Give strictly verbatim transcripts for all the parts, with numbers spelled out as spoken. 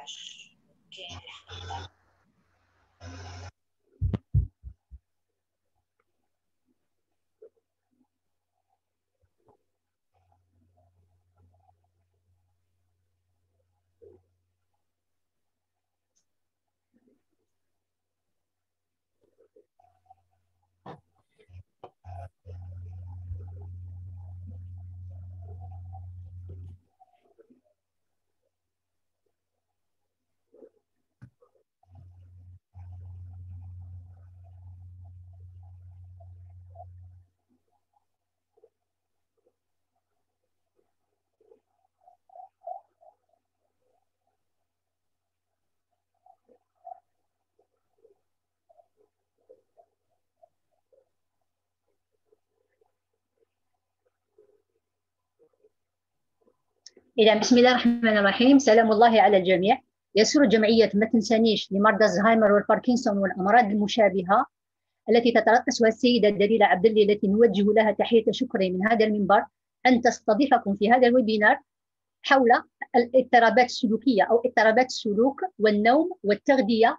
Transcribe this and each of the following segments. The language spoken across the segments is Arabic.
dash ten. إذا بسم الله الرحمن الرحيم. سلام الله على الجميع. يسر جمعية ما تنسانيش لمرضى الزهايمر والباركنسون والأمراض المشابهة التي تترأسها السيدة دليلة عبدلي، التي نوجه لها تحية شكري من هذا المنبر، أن تستضيفكم في هذا الويبينار حول الاضطرابات السلوكية أو اضطرابات السلوك والنوم والتغذية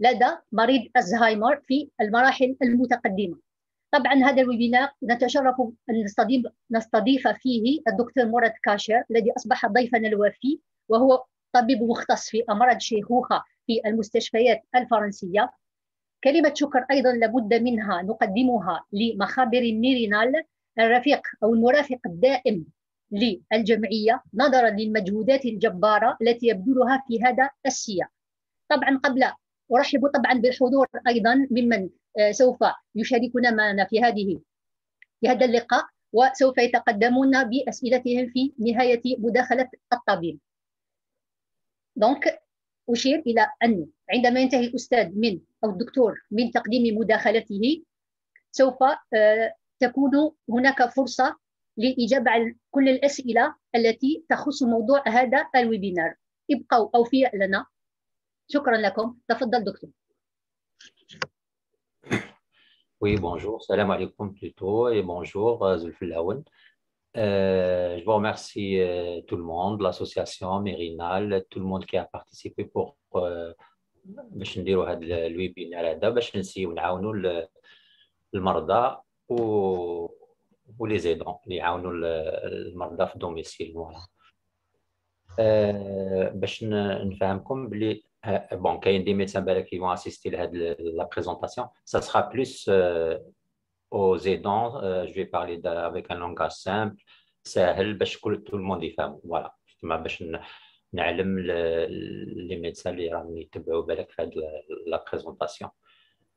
لدى مريض الزهايمر في المراحل المتقدمة. طبعا هذا الويبينار نتشرف ان نستضيف نستضيف فيه الدكتور مراد كاشير الذي اصبح ضيفنا الوفي، وهو طبيب مختص في امراض الشيخوخه في المستشفيات الفرنسيه. كلمه شكر ايضا لابد منها نقدمها لمخابر ميرينال، الرفيق او المرافق الدائم للجمعيه، نظرا للمجهودات الجباره التي يبذلها في هذا السياق. طبعا قبل ارحب طبعا بالحضور ايضا ممن سوف يشاركون معنا في هذه في هذا اللقاء، وسوف يتقدمون بأسئلتهم في نهاية مداخلة الطبيب. دونك أشير إلى أن عندما ينتهي الأستاذ من أو الدكتور من تقديم مداخلته، سوف تكون هناك فرصة للإجابة عن كل الأسئلة التي تخص موضوع هذا الويبينار. ابقوا أوفياء لنا. شكرا لكم. تفضل دكتور. Oui, bonjour, salam alaikum plutôt, et bonjour Zulful Aoun. Euh, je vous remercie euh, tout le monde, l'association Mérinal, tout le monde qui a participé pour euh, le webinaire, pour pour les aidants, les domicile. Bon, quand il y a des médecins qui vont assister à la présentation, ça sera plus euh, aux aidants. Euh, je vais parler de, avec un langage simple, sahel, pour que tout le monde y fasse. Voilà, justement, pour que les médecins qui vont faire la présentation.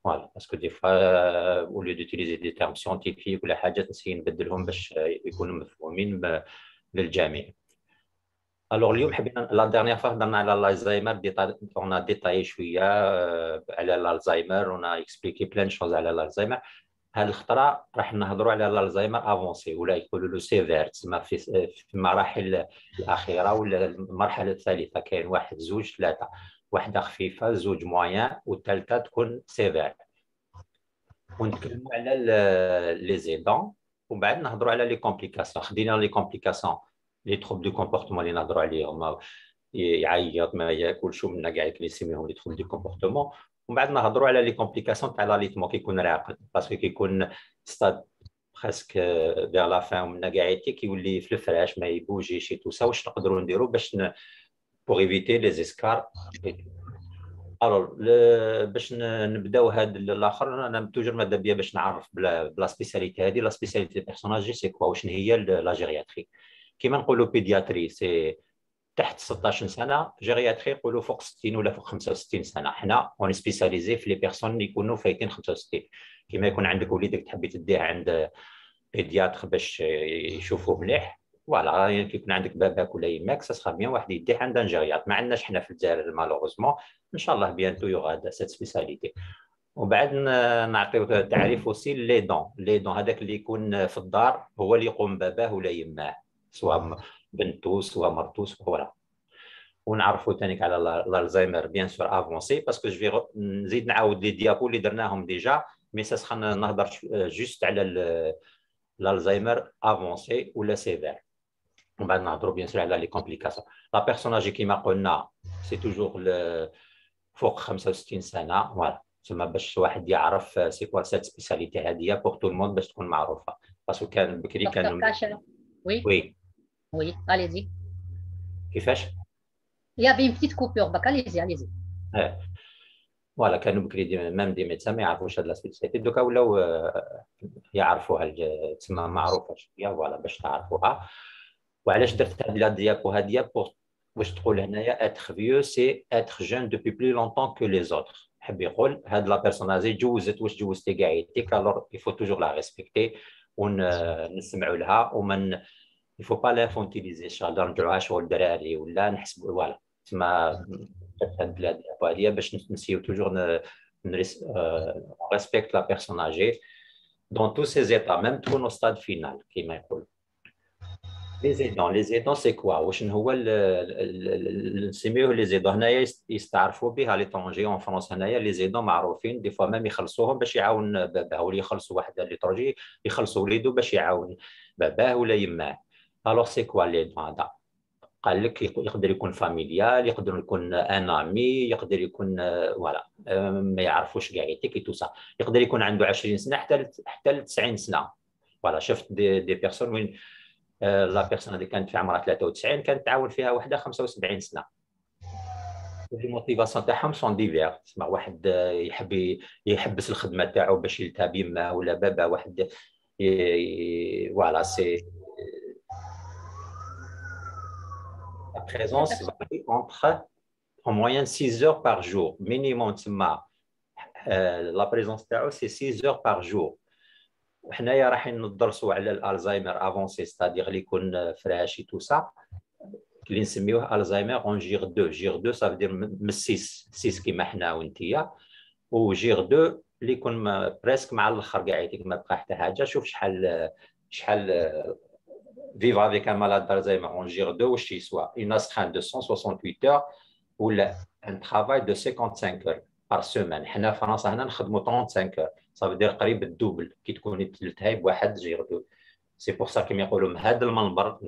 Voilà, parce que des fois, euh, au lieu d'utiliser des termes scientifiques ou les choses, on essaie de les changer pour qu'ils soient compris. الوغ اليوم حبينا لا ديرنيير فوا هضرنا على الزهايمر، اون ديتاي شويه على الزهايمر، اون اكسبليكي بلان شوز على الزهايمر. هاد الخطره راح نهضروا على الزهايمر افونسي ولا يقولوا له سيفير، تسمى في في المراحل الاخيره ولا المرحله الثالثه. كاين واحد زوج ثلاثه، واحده خفيفه، زوج مويان، والثالثه تكون سيفير. ونتكلموا على لي زيدون ومن بعد نهضروا على لي كومبليكاسيون. خدينا لي كومبليكاسيون لي تروبل دو كومبورتمون اللي نهضروا عليهم، يعيط ما ياكلش منا كاع كنسميهم لي تروبل دو كومبورتمون. ومن بعد نهضروا على لي كومبليكاسيون تاع لاليتمون كيكون راقد، باسكو كيكون ستاد بريسك فيغ لا فان ومنا كاع يتي كيولي في الفراش ما يبوجيش اي تو سا. واش نقدروا نديروا باش بوغ ايفيتي لي زيسكار؟ الو باش نبداو هذا الاخر، انا توجور مادا بيا باش نعرف بلا بلا سبيسياليتي. هذه لا سبيسياليتي بيرسوناجي سي كوا، واش هي لا جيرياتري؟ كيما نقولوا بيدياتري سي تحت ستطاش سنه، جيرياتري يقولوا فوق ستين ولا فوق خمسة وستين سنه. حنا اون سبيساليزي في لي بيرسون اللي يكونوا فايتين خمسة وستين. كيما يكون عندك وليدك تحبي تديه عند بيدياتر باش يشوفوه مليح، فوالا يعني كيكون عندك باباك ولا يماك ساسخا بيان واحد يديه عند ان جيرياتر. ما عندناش حنا في الجزائر مالوغوزمون، ان شاء الله بيانتو يوغا سيت سبيساليتي. وبعد نعطيو تعريف اوسي لي دون. لي دون هذاك اللي يكون في الدار هو اللي يقوم باباه ولا يماه، سواء بنتو سواء مرتو سواء ولا. ونعرفوا ثاني على الزهايمر بيان سور افونسي، باسكو جو في نزيد نعاود لي ديابو اللي درناهم ديجا، مي ساسخا نهضر جوست على الزهايمر افونسي ولا سيفير. ومن بعد نهضروا بيان سور على لي كومبليكاسيون. لا بيرسوناجي كيما قلنا سي توجور فوق خمسة وستين سنه فوالا. تما باش واحد يعرف سي كوا سات سبيساليتي هذه بور تو الموند باش تكون معروفه باسكو كان بكري كانوا وي وي وي اليزي كيفاش يا بين بتيت كوبور باك اليزي اليزي اه فوالا كانوا بكري دي ميم دي ميتسا ما يعرفوش هاد لا سبيساليتي دوكا ولاو يعرفوها تسمى معروفه شويه فوالا باش تعرفوها. وعلاش درت هاد لا ديابو هاديه بور واش تقول هنايا اتر فيو سي اتر جون دوبي بلو لونتون كو لي زوتر. حب يقول هاد لا بيرسوناجي جوزت واش جوزتي كاع يديك الوغ يفو توجور لا ريسبكتي ونسمعوا لها ومن يفو با لا فونتيليزي شغل نرجعوها شغل دراري ولا نحسبوا فوالا تما هاد لا ديابو هاديه باش نسيو توجور نريسبكت لا بيرسوناجي دون تو سي زيتا ميم تكون ستاد فينال كيما يقول. Les aidants, les aidants c'est quoi? Les aidants هنايا يستعرفوا بها ليترونجي اون فرونس. هنايا لي زيدون معروفين دي فوا ميم يخلصوهم باش يعاون باباه ولا يخلصوا واحد ليترونجي يخلصوا وليدو باش يعاون باباه ولا يماه. الوغ سي كوا ليدون هذا؟ قال لك يقدر يكون فاميليال، يقدر يكون ان امي، يقدر يكون فوالا ما يعرفوش كاع يتيكي تو سا، يقدر يكون عنده عشرين سنه حتى حتى ل تسعين سنه فوالا. شفت دي, دي بيرسون وين لا بيرسون اللي كانت في عمرها ثلاثة وتسعين كانت تعاون فيها وحده خمسة وسبعين سنه. لي موتيفاسيون تاعهم سون ديفير، تسمع واحد يحب يحبس الخدمه تاعو باش يلتهى بيما ولا بابا، واحد فوالا سي لا بريزونس فاري اونتر اون موين ستة اور بار جور مينيموم. تسمع لا بريزونس تاعو سي ستة اور بار جور. وحنايا رايحين ندرسوا على الالزايمر افونسي ستادير اللي يكون فراشي تو سا اللي نسميوه الزايمر اون جير اثنين. جير اثنين صافي دير من ستة ستة كيما حنا وانتيا، وجير اثنين اللي يكون بريسك مع الاخر كاع يعطيك ما بقى حتى حاجه. شوف شحال شحال فيف افيك ان مالاد الزايمر اون جير اثنين واش يسوى اون استران مئتين وثمانية وستين اور ولا ان ترافاي دو خمسة وخمسين اور بار سيمين. حنا في فرنسا هنا نخدموا خمسة وثلاثين اور صافي دير قريب الدوبل كي تكوني تلتهاي بواحد جير دو. سي بور سا كيما يقولوا من هذا المنبر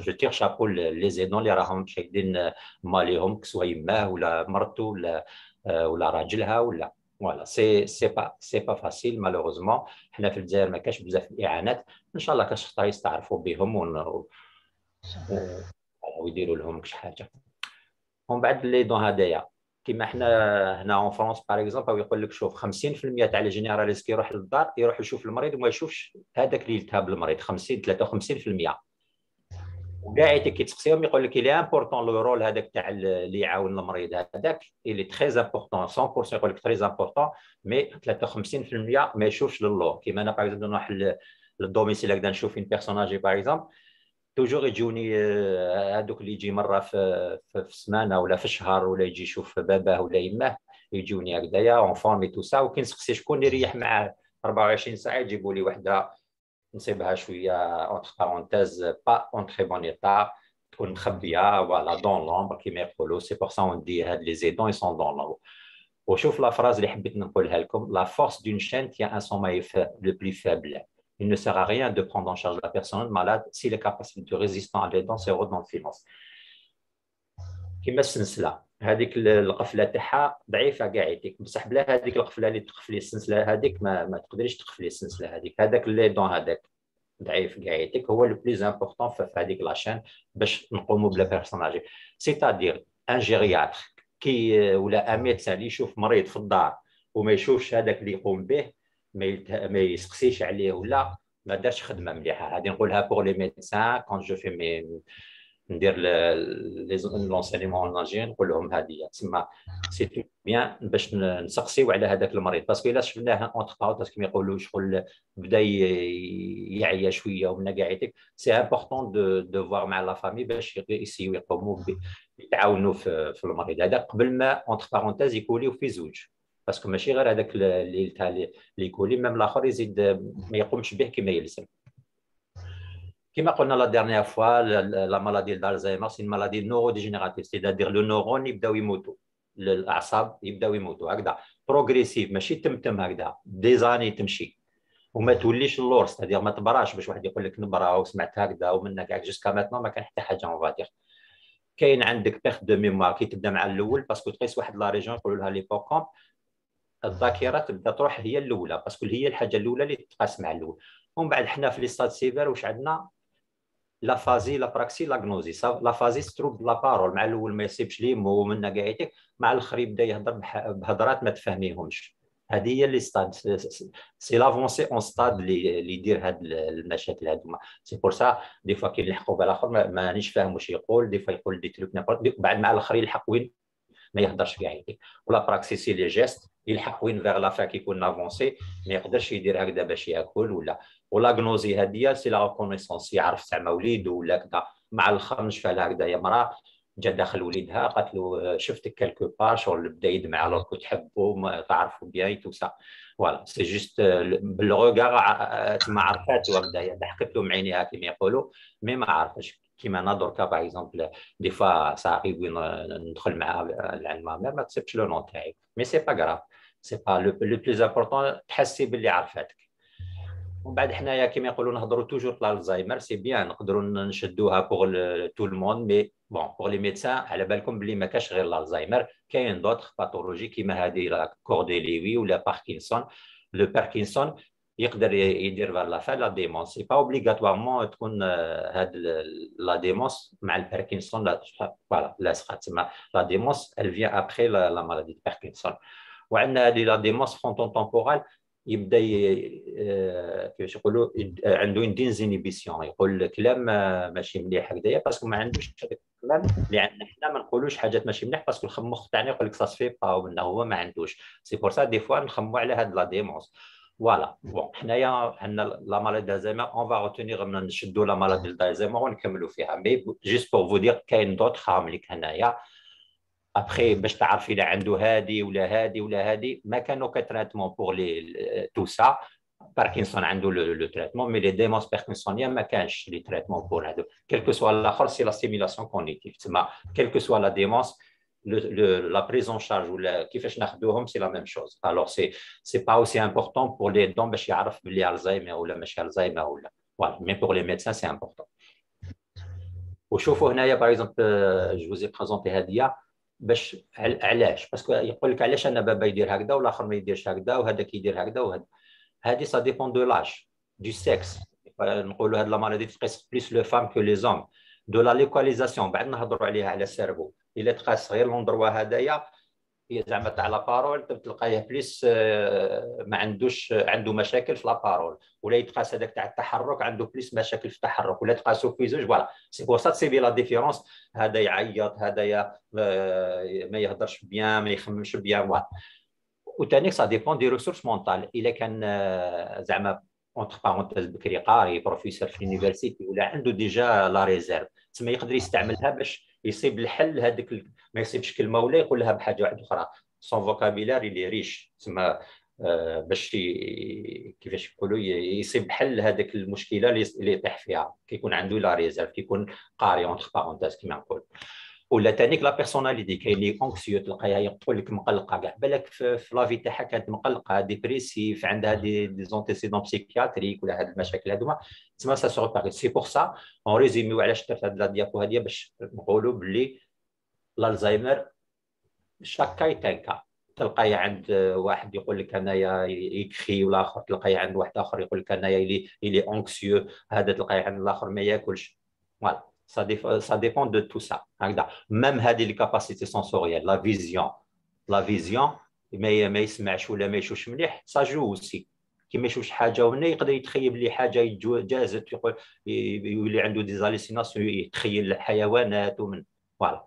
جو تير شابو لي زيدون اللي راهم شايدين ماليهم كسوا يماه ولا مرته ولا ولا راجلها ولا فوالا. سي سي با سي با فاسيل مالوغوزمون. حنا في الجزائر ما كاش بزاف الاعانات، ان شاء الله كاش خطره يستعرفوا بهم و ويديروا لهم كش حاجه. ومن بعد لي دون هذايا كيما حنا هنا اون فرنسا باغ اكزومبل يقول لك شوف خمسين في المية تاع الجينيراليست كي يروح للدار يروح يشوف المريض وما يشوفش هذاك اللي التهاب المريض خمسين ثلاثة وخمسين في المية. وكاع كي تسقسيهم يقول لك لي امبورطون لو رول هذاك تاع اللي يعاون المريض هذاك اللي تري امبورطون مية بالمية يقول لك تري امبورطون مي ثلاثة وخمسين في المية ما يشوفش للور. كيما انا باغ اكزومبل نروح للدوميسيل هكذا نشوف اون بيرسوناجي باغ اكزومبل توجور يجوني هذوك اللي يجي مره في في السمانه ولا في الشهر ولا يجي يشوف باباه ولا يماه يجوني هكذايا اون فورمي تو سا. وكي نسقسي شكون اللي يريح معاه أربعة وعشرين ساعه يجيبوا لي وحده نصيبها شويه اونتر بارونتيز با اون تري بون ايتا تكون مخبيه فوالا دون لومبر كيما يقولوا. سي بور سا وندي هاد لي زيدون اي سون دون لومبر. وشوف لا فراز اللي حبيت نقولها لكم، لا فورس دون شين تيان ان سون مايف لو بلو فابل. Il ne sert à rien de prendre en charge la personne malade si les capacités de résistance à l'aidant se retrouvent dans le finance. كيما السلسله هذيك القفله تاعها ضعيفه كاع يديك بصح بلا هذيك القفله اللي تقفلي السلسله هذيك ما, ما تقدريش تقفلي السلسله هذيك. هذاك ليدون هذاك ضعيف كاع يديك هو لو بليز امبورطون في هذيك لاشين باش نقوموا بلا بيرسوناجي. سيتادير ان جيرياتر كي ولا ان ميدسان اللي يشوف مريض في الدار وما يشوفش هذاك اللي يقوم به ما يسقسيش عليه ولا ما دارش خدمه مليحه. هذه نقولها بور لي ميدسان كون جو في مي ندير لي لونسينيمون اون الجير نقول لهم هذه تسمى سي بيان باش نسقسيو على هذاك المريض. باسكو الا شفناه اونتر باوتاس كيما يقولوا شغل بدا يعيا شويه ومن كاع يعيطيك سي امبورطون دو دو فوار مع لا فامي باش يسيو يقوموا يتعاونوا في المريض هذا قبل ما اونتر بارونتيز يكوليو في زوج. باسكو ماشي غير هذاك اللي تاع اللي كولي ميم الاخر يزيد ما يقومش به كما يلزم. كما قلنا لا ديرنيير فوا لا مالادي الزهايمر سي مالادي نورو ديجينيراتيف سيدادير لو نورون يبداو يموتوا، الاعصاب يبداو يموتوا هكذا بروغريسيف ماشي تمتم هكذا ديزاني تمشي وما توليش اللور سيدادير ما تبراش باش واحد يقول لك نبره وسمعت هكذا ومنك هكذا جوسكا ماتنو ما كان حتى حاجه اون فادير. كاين عندك بيرت دو ميموار كي تبدا مع الاول باسكو تقيس واحد لا ريجون يقولوا لها ليبوكامب، الذاكره تبدا تروح هي الاولى باسكو هي الحاجه الاولى اللي تتقاس مع الاول. ومن بعد حنا في لي ستاد سيفير واش عندنا؟ لا فازي لا براكسي لا غنوزي. لا فازي ستروب لا بارول، مع الاول ما يصيبش ليه مو منا كاع يتيك، مع الاخر يبدا يهضر بهضرات ما تفهميهمش. هذه هي لي ستاد سي لافونسي اون ستاد اللي يدير هاد المشاكل هادوما. سي بور سا دي فوا كي نلحقوا بالاخر مانيش فاهم واش يقول، دي فوا يقول دي تروك نابورت، بعد مع الاخر يلحق وين ما يهضرش كاع يتيك. ولا براكسي سي لي جيست يلحق وين فيغ لافا كيكون افونسي، ما يقدرش يدير هكذا باش ياكل ولا. ولاغنوزي هادية سي لا ريكونيسونس، يعرف تاع وليد ولا كذا، مع الاخر نشفى لها هكذا يا مرا جا داخل وليدها قالت له شفتك كالكو بار شغل بدا يدمع على كنت تحبو ما تعرفوا بيان تو سا فوالا. سي جوست بالغوغار تما عرفات وبدا ضحكت له معينيها كيما يقولوا، مي ما عرفش كيما انا دركا باغ اكزومبل دي فوا صاحبي وين ندخل معها لعند ما ما تصيبش لو نون تاعي، مي سي با غراف سي با لو بلوز امبورطون تحسي باللي عرفاتك. ومن بعد حنايا كيما يقولوا نهضروا توجور لالزايمر، سي بيان نقدروا نشدوها بوغ تو الموند، مي بون بوغ لي ميدسان على بالكم بلي ما كاش غير لالزايمر، كاين دوطخ باثولوجي كيما هذه لا كوردي ليوي ولا باركنسون. لو باركنسون يقدر يدير فار لافا لا ديمونس، سي با اوبليغاتوارمون تكون هاد لا ديمونس مع الباركنسون لا فوالا لا سخا تسمى لا ديمونس ال فيان ابخي لا مالادي دو باركنسون. وعندنا هذه لا ديمونس فرونتون تمبورال يبدا كيفاش يقولوا عنده دينزينيبيسيون، يقول كلام ماشي مليح هكذايا باسكو ما عندوش هذاك الكلام اللي عندنا حنا، ما نقولوش حاجات ماشي مليح باسكو الخمخ تاعنا يقول لك سا سفي با ولا هو ما عندوش. سي بور سا دي فوا نخموا على هاد لا ديمونس فوالا. بون حنايا عندنا لا مالادي دازايمر اون فا روتونيغ نشدو لا مالادي دازايمر ونكملوا فيها، مي جيست بور فو دير كاين دوطخ عاملك هنايا ابخي باش تعرفي الا عنده هادي ولا هادي ولا هادي. ما كانوا كتراتمون بوغ لي تو سا باركنسون عنده لو تراتمون، مي لي ديمونس باركنسونيه ما كانش لي تراتمون بوغ هادو كلكو سوا الاخر. سي لا ستيميلاسيون كونيتيف تما كلكو سوا لا ديمونس لا بريزون شارج ولا كيفاش ناخذوهم سي لا ميم شوز. الوغ سي سي با اوسي امبورطون بوغ لي دون باش يعرف بلي الزايمر ولا ماشي الزايمر ولا فوالا، مي بوغ لي ميدسان سي امبورطون. وشوفوا هنايا باغ اكزومبل جو زي بريزونتي هاديه باش علاش، باسكو يقول لك علاش انا بابا يدير هكذا والاخر ما يديرش هكذا وهذا كيدير هكذا وهذا. هذه سا ديبون دو لاج دو سيكس، نقولوا هاد لا مالادي تقيس بليس لو فام كو لي زوم. دو لا لوكاليزاسيون بعد نهضروا عليها على السيربو، الا تقاس غير لوندروا هذايا زعما تاع لا بارول تلقايه بليس ما عندوش، عنده مشاكل في لا بارول، ولا يتقاس هذاك تاع التحرك عنده بليس مشاكل في التحرك، ولا تقاسو في زوج فوالا. سي بور سا سيبي لا ديفيرونس، هذا يعيط هذايا ما يهضرش بيان ما يخممش بيان فوالا. وثاني سا ديبون دي ريسورس مونتال، الا كان زعما اونتر بارونتيز بكري قاري بروفيسور في لونيفرسيتي ولا عنده ديجا لا ريزيرف تسمى يقدر يستعملها باش يصيب الحل هذيك، ما يصيبش كلمه ولا يقول لها بحاجه واحده اخرى. سون فوكابيلار اللي ريش تسمى باش كيفاش يقولوا يصيب حل هذيك المشكله اللي يطيح فيها، كيكون عنده لا ريزيرف، كيكون قاري اونتر بارونتيز كما نقول. ولا ثانيك لا بيرسوناليتي، كاين اللي اونكسيو تلقاها يقول لك مقلقه كاع، بالك في لافي تاعها كانت مقلقه ديبريسيف، عندها دي دي زونتيسيدون بسيكياتريك ولا هاد المشاكل هادوما تسمى سا سو ريباري. سي بور سا اون ريزيميو علاش درت هاد لا ديابو هاديه باش نقولوا بلي الزهايمر شاكاي تانكا، تلقاي عند واحد يقول لك انايا يكخي، ولا اخر تلقاي عند واحد اخر يقول لك انايا اللي اللي اونكسيو، هذا تلقاي عند الاخر ما ياكلش فوالا. Ça, ça dépend de tout ça. Même les capacités sensorielles, la vision, la vision, mais mais mais je voulais mais je suis mélé, ça joue aussi. Qui me joue حاجة ومن يقدر يتخيل لي حاجة جازت، يقول يولي عنده des hallucinations، يتخيل الحيوانات ومن voilà.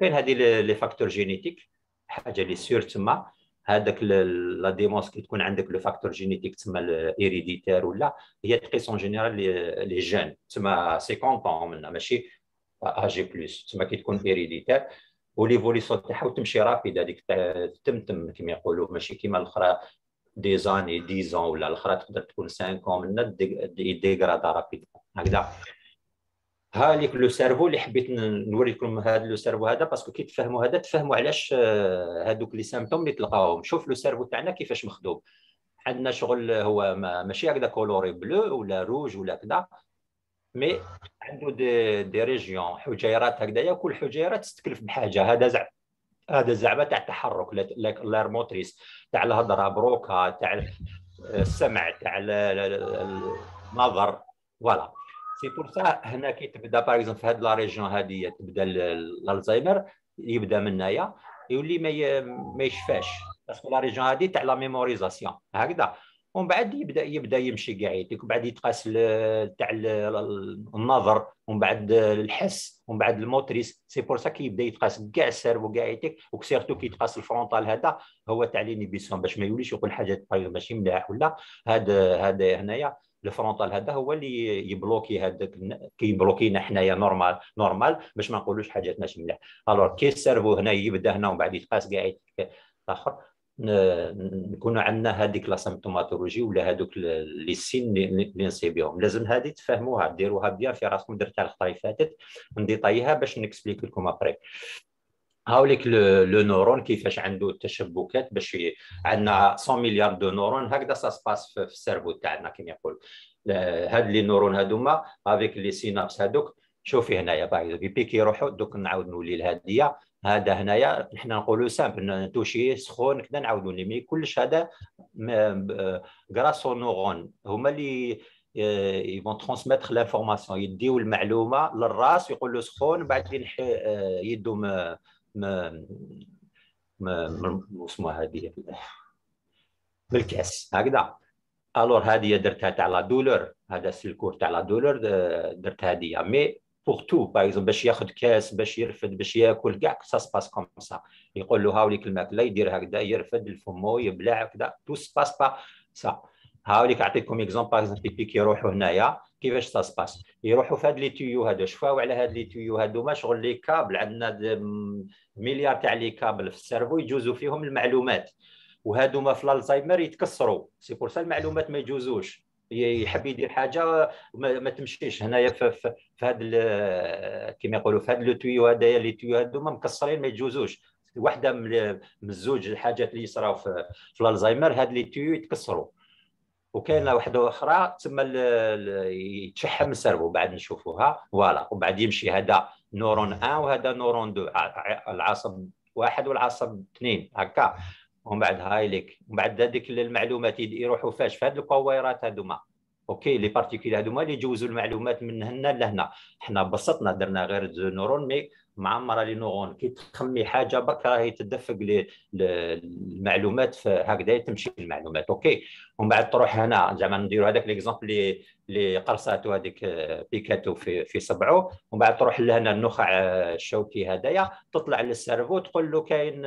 كاين هذه les facteurs génétiques. حاجة اللي سير تما هذاك لا ديمونس كي تكون عندك لو فاكتور جينيتيك تسمى الهيريديتير ولا، هي تقيس اون جينيرال لي جين تسمى خمسين طون منها ماشي اجي بلس، تسمى كي تكون هيريديتير وليفوليسيون تاعها وتمشي رابيد هذيك تمتم كما يقولوا، ماشي كيما الاخرى دي زاني ديز اون ولا الاخرى تقدر تكون خمسة منها ديغرادا رابيد هكذا. ها ليك لو سيرفو اللي حبيت نوريكم هذا لو سيرفو هذا باسكو كي تفهموا هذا تفهموا علاش هذوك لي سامبتوم اللي تلقاوهم. شوف لو سيرفو تاعنا كيفاش مخدوم، عندنا شغل هو ماشي هكذا كولوري بلو ولا روج ولا كذا، مي عنده دي, دي ريجيون حجيرات هكذايا، كل حجيره تستكلف بحاجه. هذا زعما هذا زعما تاع التحرك لارموتريس، تاع الهضره بروكا، تاع السمع، تاع النظر، فوالا. سي بور سا هنا كي تبدا باغ اكزومبل في هاد لا ريجيون هادي تبدا الالزايمر يبدا من هنايا يولي ما يشفاش، باسكو لا ريجيون هادي تاع لا ميموريزاسيون هكذا. ومن بعد يبدا يبدا يمشي كاع يديك، ومن بعد يتقاس تاع النظر، ومن بعد الحس، ومن بعد الموتريس. سي بور سا كيبدا يتقاس كاع السيرفو كاع يديك، وسيرتو كي يتقاس الفرونتال هذا هو تاع لينيبيسيون، باش ما يوليش يقول حاجه ماشي ملاح ولا هذا هذا هنايا. الفرونتال هذا هو اللي يبلوكي هذاك، كيبلوكينا حنايا نورمال نورمال باش ما نقولوش حاجات ماشي ملاح. الوغ كي السيرفو هنا يبدا هنا ومن بعد يتقاس كاع يديك الاخر، نكونوا عندنا هذيك لا سيمتوماتولوجي ولا هذوك لي سين اللي نسيبيهم. لازم هذه تفهموها، ديروها بيان في راسكم. درتها الخطره اللي فاتت نديطايها باش نكسبليك لكم ابري. هاوليك لو نورون كيفاش عنده التشبكات، باش عندنا مية مليار دو نورون هكذا سا سباس في السيرفو تاعنا كيما يقول. هاد لي نورون هذوما افيك لي سينابس هذوك، شوفي هنايا باغي بيبي كيروحوا دوك. نعاود نولي لهاديه، هذا هنايا حنا نقولوا سامبل توشي سخون كذا نعاودوا لي، مي كلش هذا غراس نورون هما اللي يفون ترونسميتر لانفورماسيون، يديو المعلومه للراس يقول له سخون، بعدين يدو ما ما اسمها هذه بالكاس هكذا. الور هذه درتها تاع لا دولور، هذا السلكور تاع لا دولور درت هذه. مي بور تو باغ اكزومبل باش ياخذ كاس، باش يرفد، باش ياكل كاع، سا سباس كوم سا. يقول له هاوليك الماكله يدير هكذا، يرفد الفمو يبلع هكذا، تو سباس با سا. هاوليك نعطيكم اكزومبل باغ اكزومبل بيبي كيروحوا هنايا كيفاش سا سباس، يروحوا في هاد لي تيو هادو. شفاو على هاد لي تيو هادوما شغل لي كابل، عندنا مليار تاع لي كابل في السيرفو يجوزوا فيهم المعلومات، وهادوما في الالزايمر يتكسروا. سي بور سا المعلومات ما يجوزوش، يحب يدير حاجه ما تمشيش. هنايا في, في, في هاد كيما يقولوا في هاد لو تويو هذايا، لي تويو هادوما مكسرين ما يجوزوش. واحده من الزوج الحاجات اللي يصراو في, في الالزايمر، هاد لي تويو يتكسروا. وكاينه واحده اخرى تسمى يتشحم السيرفو، بعد نشوفوها فوالا. وبعد يمشي هذا نورون واحد وهذا نورون اثنين، العصب واحد والعصب اثنين هكا. ومن بعد هايليك ومن بعد هذيك المعلومات يروحوا فاش في هذه الكويرات هذوما. اوكي لي بارتيكول هذوما اللي يجوزوا المعلومات من هنا لهنا. حنا بسطنا درنا غير دو نورون، مي معمره لي نورون. كي تخمي حاجه برك راهي تدفق لي المعلومات هكذا تمشي المعلومات. اوكي ومن بعد تروح هنا زعما نديروا هذاك ليكزومبل لي لي قرصاتو هذيك بيكاتو في في صبعو. ومن بعد تروح لهنا النخاع الشوكي هذايا، تطلع للسيرفو تقول له كاين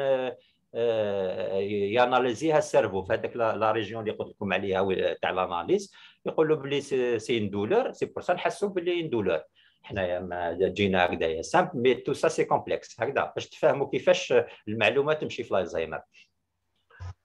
ياناليزيها السيرفو في هذاك لا ريجيون اللي قلت لكم عليها تاع لاناليز، يقول له بلي سي ان دولور. سي بور سا نحسوا بلي ان دولور، حنايا جينا هكذايا سامبل، مي تو سا سي كومبلكس هكذا باش تفهموا كيفاش المعلومات تمشي في الالزايمر.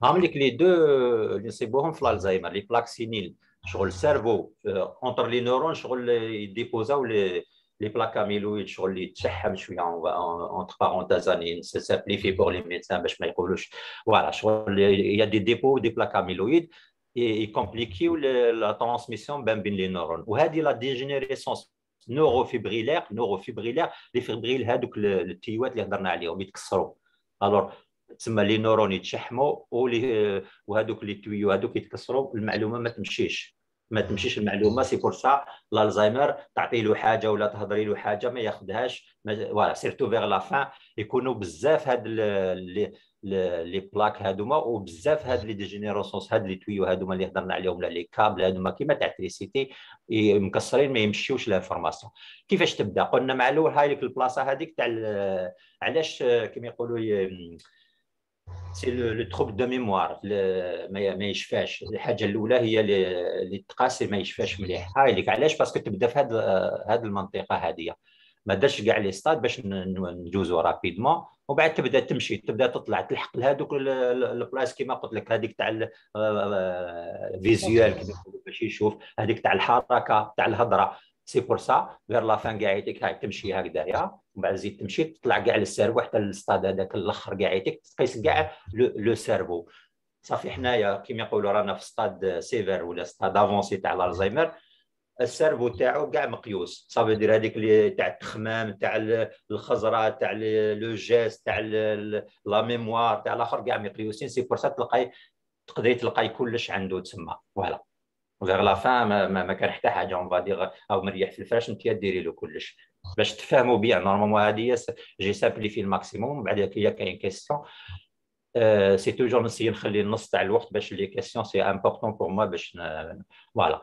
هامليك لي دو اللي نصيبوهم في الالزايمر لي بلاك سينيل، شغل السيرفو اونتر لي نورون شغل يديبوزاو لي لي بلاك اميلويد، شغل اللي تشحم شويه اونتر بارونتاز اني سامبليفي بور لي ميدسان باش ما يقولوش فوالا. شغل يا دي ديبو دي بلاك اميلويد يكومبليكيو لا ترانسميسيون بين بين لي نورون. وهذه لا ديجينيريسونس نوروفيبريلير نوروفيبريلير لي فيبريل، هذوك التيوات اللي هضرنا عليهم يتكسروا. الور تسمى لي نورون يتشحموا، وهذوك لي تيو هذوك يتكسروا، المعلومه ما تمشيش ما تمشيش المعلومه. سي بور سا الالزايمر تعطي له حاجه ولا تهضري له حاجه ما ياخذهاش فوالا. سيرتو فيغ لا فان يكونوا بزاف هاد لي بلاك هادوما، وبزاف هاد لي ديجينيرونس هاد لي تويو هادوما اللي هضرنا عليهم، لي كابل هادوما كيما تاع التريسيتي مكسرين ما يمشيوش لانفورماسيون. كيفاش تبدا؟ قلنا مع الاول هاي لك البلاصه هذيك تاع علاش كيما يقولوا سي لو تروب دو ميموار ما يشفاش. الحاجه الاولى هي اللي تقاسي ما يشفاش مليح. هاي لك علاش، باسكو تبدا في هاد هاد المنطقه هاديه، ما دارش كاع لي ستاد باش نجوزو رابيدمون. وبعد تبدا تمشي، تبدا تطلع تلحق لهذوك البلايص كيما قلت لك، هذيك تاع الفيزيوال باش يشوف، هذيك تاع الحركه تاع الهضره. سي بور سا فير لا فان كاع يديك هاك تمشي هكذايا، ومن بعد زيد تمشي تطلع كاع للسيرفو حتى للستاد هذاك الاخر كاع يديك، تقيس كاع لو سيرفو. صافي حنايا كيما يقولوا رانا في ستاد سيفير ولا ستاد افونسي تاع الالزايمر. السيرفو تاعو كاع مقيوس، صافي يدير هذيك اللي تاع التخمام تاع الخزره تاع لو جيست تاع لا ميموار تاع الاخر كاع مقيوسين. سي بور سا تلقاي تقدري تلقاي كلش عنده تما فوالا غير لا فام ما, ما كان حتى حاجه اون فاديغ او مريح في الفراش انت ديري له كلش باش تفهموا بيان. نورمالمون هذه جي سامبليفي الماكسيموم. بعد كي كاين كيستيون أه سي توجور نسيي نخلي النص تاع الوقت باش لي كيستيون سي امبورطون بور موا باش فوالا.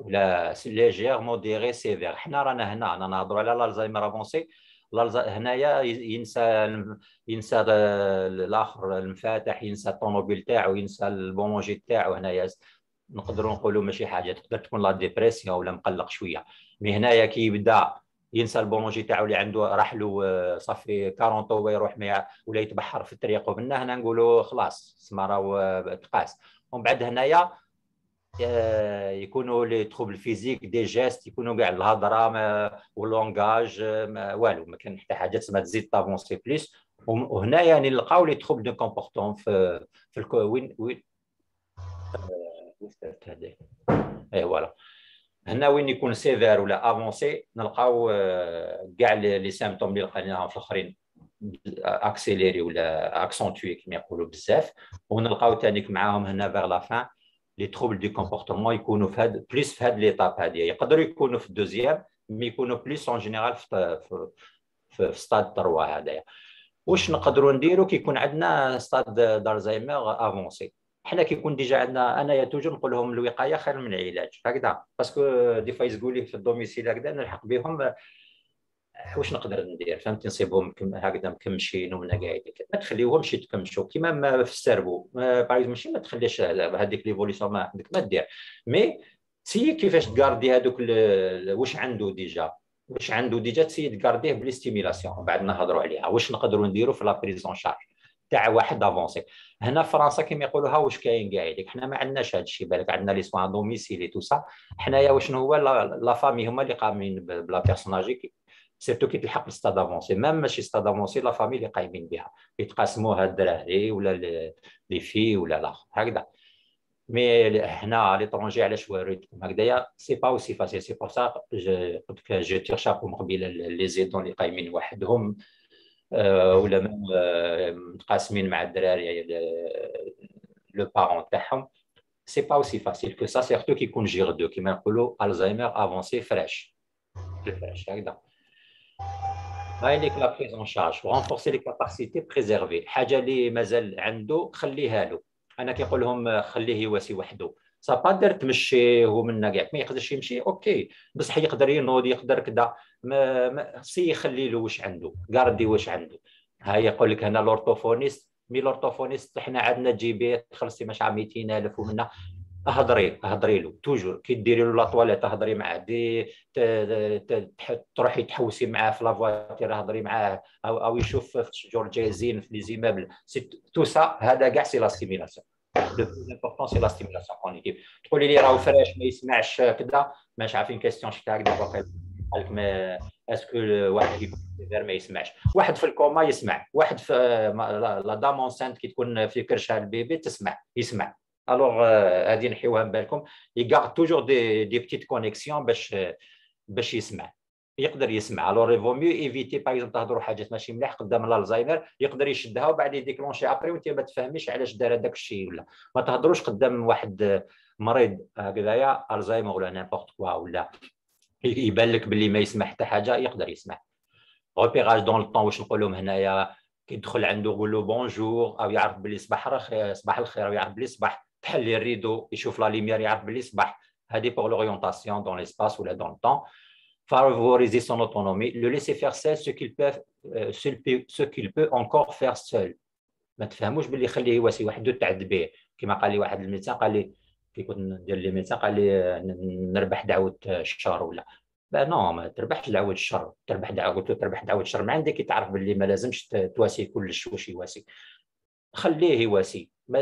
ولا ليجير موديري سيفير. حنا رانا هنا انا نهضروا على الزهايمر افونسي. هنايا ينسى ينسى الاخر المفاتح ينسى الطوموبيل تاعو ينسى البونجي تاعو. هنايا نقدروا نقولوا ماشي حاجه تقدر تكون لا ديبرسيون ولا مقلق شويه. مي هنايا كي يبدا ينسى البونجي تاعو اللي عنده راح له صافي أربعين طوبه يروح مع ولا يتبحر في الطريق ومنا هنا نقولوا خلاص سما راهو تقاس. ومن بعد هنايا يكونوا لي تروبل فيزيك دي جيست يكونوا كاع الهضره واللونغاج والو ما كان حتى حاجه تسمى تزيد طافونسي بليس. وهنا يعني نلقاو لي تروبل دو كومبورتون في في الكوين وين هذا اي فوالا. هنا وين يكون سيفير ولا افونسي نلقاو كاع لي سيمبتوم اللي لقيناهم في الاخرين اكسيليري ولا اكسونتوي كما يقولوا بزاف. ونلقاو تانيك معاهم هنا فيغ لا فان لي تروبل دو كومبورتمون يكونوا في هاد بليس في هاد ليطاب هاديه. يقدروا يكونوا في الدوزيام مي يكونوا بليس اون جينيرال في في في ستاد ثلاثة هذايا. واش نقدروا نديروا كي يكون عندنا ستاد دارزايمر افونسي؟ حنا كيكون ديجا عندنا انايا توجور نقول لهم الوقايه خير من العلاج هكذا باسكو دي فوا يزقوا لي في الدوميسيل هكذا نلحق بهم واش نقدر ندير فهمتي. نصيبهم هكذا مكمشين ومنا قاعدين ما تخليوهمش يتكمشوا كيما في السيرفو باغ ماشي ما تخليش هذيك ليفوليسيون ما عندك ما دير مي تسيي كيفاش تكاردي هذوك واش عنده ديجا واش عنده ديجا تسيي تكارديه بلي ستيميلاسيون بعد نهضروا عليها. واش نقدروا نديروا في لا بريزون شارج تاع واحد افونسي؟ هنا في فرنسا كيما يقولوها واش كاين كاع هذيك. حنا ما عندناش هذا الشيء بالك عندنا لي سوان دوميسيلي تو سا. حنايا واش هو لا فامي هما اللي قامين بلا بيرسوناجي سيرتو كي تلحق لستاد افونسي ميم ماشي ستاد افونسي لا فامي اللي قايمين بها يتقاسموها الدراري ولا لي في ولا لا هكذا. مي هنا ليترونجي على شواريتكم هكذايا سي با اوسي فاسيل. سي بور سا قلت لك جو تير شابو مقبله لي زيدون اللي قايمين وحدهم ولا متقاسمين مع الدراري لو بارون تاعهم. سي با اوسي فاسيل كو سا سيرتو كي يكون جير دو كيما نقولوا الزهايمر افونسي فريش فريش هكذا. هاي لا بريز اون شارج ورانفورسي لي كاباسيتي بريزيرفي. الحاجه اللي مازال عنده خليها له. انا كيقول لهم خليه يواسي وحده سا با دير تمشيه ومنا كاع ما يقدرش يمشي اوكي بصح يقدر ينوض يقدر كذا ما سي يخلي له واش عنده كاردي واش عنده. ها يقول لك هنا لورتوفونيست مي لورتوفونيست حنا عندنا جيبي تخلصي مش عام مئتين ألف ومنا هضري هضري له توجور كي ديري له لا طواليت هضري معاه دي تروحي تحوسي معاه في لافواتير هضري معاه او, أو يشوف في الشجور جايزين في لي زيمابل تو سا. هذا كاع سي لا ستيميلاسيون لو بلوس امبورطون سي لا ستيميلاسيون اون ايكيب. تقولي لي راهو فريش ما يسمعش كذا ماش عارفين كيستيون شفتها هكذا واقيلا قال لك ما اسكو واحد يكون سيفير ما يسمعش واحد في الكوما يسمع واحد في لا دام اونسانت كي تكون في كرشها البيبي تسمع يسمع. الوغ هادي نحيوها من بالكم يكارد توجور دي دي بتيت كونيكسيون باش باش يسمع يقدر يسمع. الوغ يفو ميو ايفيتي باغ اكزومبل تهضروا حاجات ماشي مليح قدام الزهايمر يقدر يشدها وبعد يديكلونشي ابري وانت ما تفهميش علاش دار هذاك الشيء. ولا ما تهضروش قدام واحد مريض هكذايا الزهايمر ولا نيمبورت كوا ولا يبان لك باللي ما يسمع حتى حاجه يقدر يسمع. روبيراج دون لو طون واش نقول لهم هنايا كيدخل عنده نقول له بونجور او يعرف باللي صباح الخير صباح الخير او يعرف باللي صباح تحل الريدو يشوف لا ليميير يعرف بلي صباح. هادي بور لوريونطاسيون دون ليسباس ولا دون الطون. فافوريزي سون اوتونومي لو ليسي فير سيل سو كيل بوف سو كيل بو انكور فير سول. ما تفهموش باللي خليه يواسي وحده تعد به كما قال لي واحد الميدسان قال لي كي كنت ندير لي ميدسان قال لي نربح دعوه الشهر ولا نو ما تربحش دعوه الشر، تربح دعوه تربح دعوه الشر من عندك. تعرف باللي ما لازمش تواسي كلش واش يواسي، خليه يواسي. ما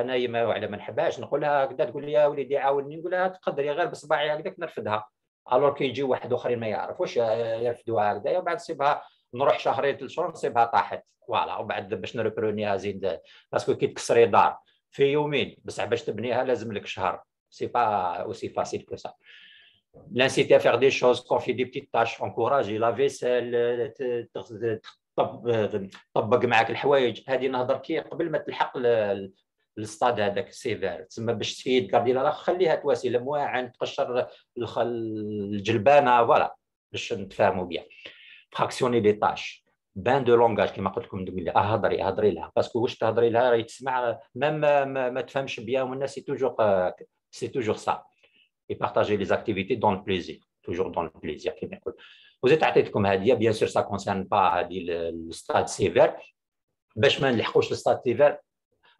انا ما على ما نحبهاش نقولها هكذا، تقول لي يا وليدي عاوني، نقولها تقدري غير بصباعي هكذاك نرفدها. الور كي يجي واحد اخرين ما يعرفوش يرفدوها هكذايا، وبعد نسيبها نروح شهرين ثلاث شهور نسيبها طاحت فوالا، وبعد باش نربرونيها زيد. باسكو كي تكسري دار في يومين بصح باش تبنيها لازم لك شهر. سي با اوسي فاسيل كو سا. L'inciter à faire des choses, confier des petites tâches, encourager la vaisselle, تطبق معك الحوايج. هذه نهضر كي قبل ما تلحق للستاد هذاك سيفير، تسمى باش تفيد كاردي لا خليها تواسي المواعن، تقشر الجلبانه فوالا باش نتفاهموا بها. فراكسيوني لي تاش، بان دو لونغاج كيما قلت لكم دويلا، اهضري اهضري لها باسكو واش تهضري لها راهي تسمع ميم ما تفهمش بها. والناس سي توجور سي توجور سا. Et partager les activités dans le plaisir, toujours dans le plaisir. Vous êtes à tête comme Hadia, bien sûr, ça ne concerne pas le stade sévère. Bachman, le stade sévère,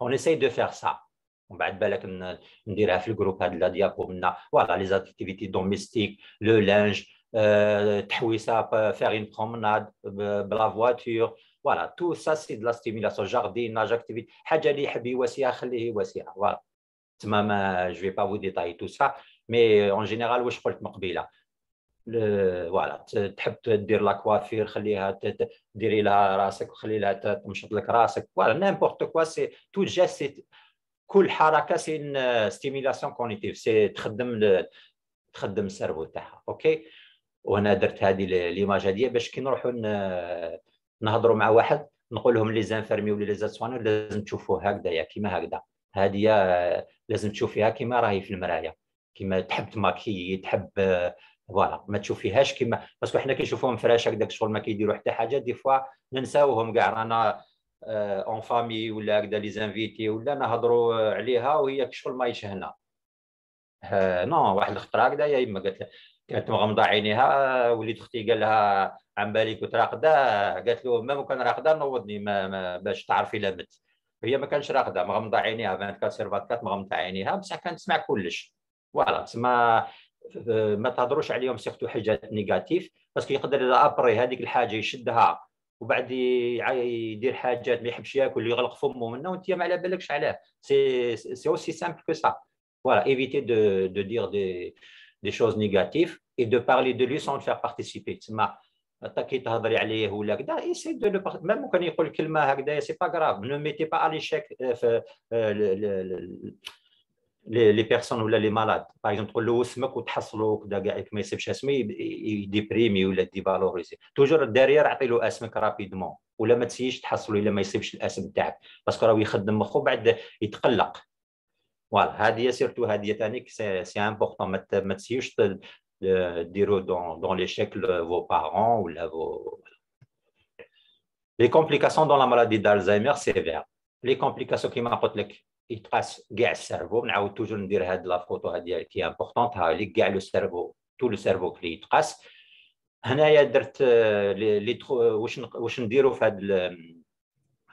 on essaye de faire ça. On va dire le groupe de la diaporna, voilà, les activités domestiques, le linge, euh, faire une promenade, la voiture, voilà, tout ça, c'est de la stimulation, jardinage, activité. Voilà. Je ne vais pas vous détailler tout ça. Mais en général, واش قلت مقبله فوالا، تحب دير لا كوافير خليها ديري لها راسك وخلي لها تمشط لك راسك فوالا نيمبورت كوا. سي تو جيست، كل حركه سي ان ستيميلاسيون كونيتيف، سي تخدم تخدم السيرفو تاعها. اوكي، وانا درت هذه ليماج هذه باش كي نروحوا نهضروا مع واحد نقول لهم لي زانفيرمي ولا لي زاسوانور لازم تشوفوه هكذايا كيما هكذا، هذه لازم تشوفيها كيما راهي في المرايه، كيما تحب تماكيي تحب فوالا، ما تشوفيهاش كيما باسكو حنا كي نشوفوهم فراش هكذاك شغل ما كيديروا حتى حاجه، دي فوا ننساوهم كاع رانا اون فامي ولا هكذا لي زانفيتي ولا نهضروا عليها وهي كشغل ما يشهنا. نو واحد الخطره هكذايا يما قالت كانت مغمضه عينيها، وليد اختي قال لها عن بالي كنت راقده، قالت له ما كان راقده نوضني ما باش تعرفي لا بنت. هي ما كانش راقده، مغمضه عينيها أربعة وعشرين ساعة مغمضه عينيها، بصح كانت تسمع كلش. فوالا تسمى ما تهضروش عليهم سيرتو حاجات نيجاتيف، باسكو يقدر ابري هذيك الحاجه يشدها وبعد يدير حاجات ما يحبش ياكل، يغلق فمه منه وانت ما على بالكش علاه. سي سي اوسي سامبل كو سا. فوالا ايفيتي دو دو دير دي دي شوز نيجاتيف اي دو بارلي دو لو سون فير بارتيسيبي. تسمى حتى كي تهضري عليه ولا كذا ايسي دو لو ميم ممكن يقول كلمه هكذا سي با غراف، نو ميتي با اليشيك لي لي بيرسون ولا لي مالاد. باغ اكزومبل تقول له اسمك وتحصلو كدا كاع كيما يسيبش اسمي يديبريمي ولا ديفالوريزي. توجور الدارير اعطي له اسمك رابيدمون، ولا ما تسييش تحصلو الا ما يسيبش الاسم تاعك باسكو راه يخدم مخو بعد يتقلق. فوالا هذه سيرتو هذه ثاني سي امبورطون، ما تسييش ديرو دون دون لي شيكل فو بارون ولا فو. لي كومبليكاسيون دون لا مالادي دالزايمر سيفير، لي كومبليكاسيون كيما قلت لك يتقاس كاع السيرفو. نعاود توجور ندير هاد لافوتو هادي كي امبورطونت، ها لي كاع لو سيرفو تو لو سيرفو كلي يتقاس. هنايا درت لي واش واش نديرو في هاد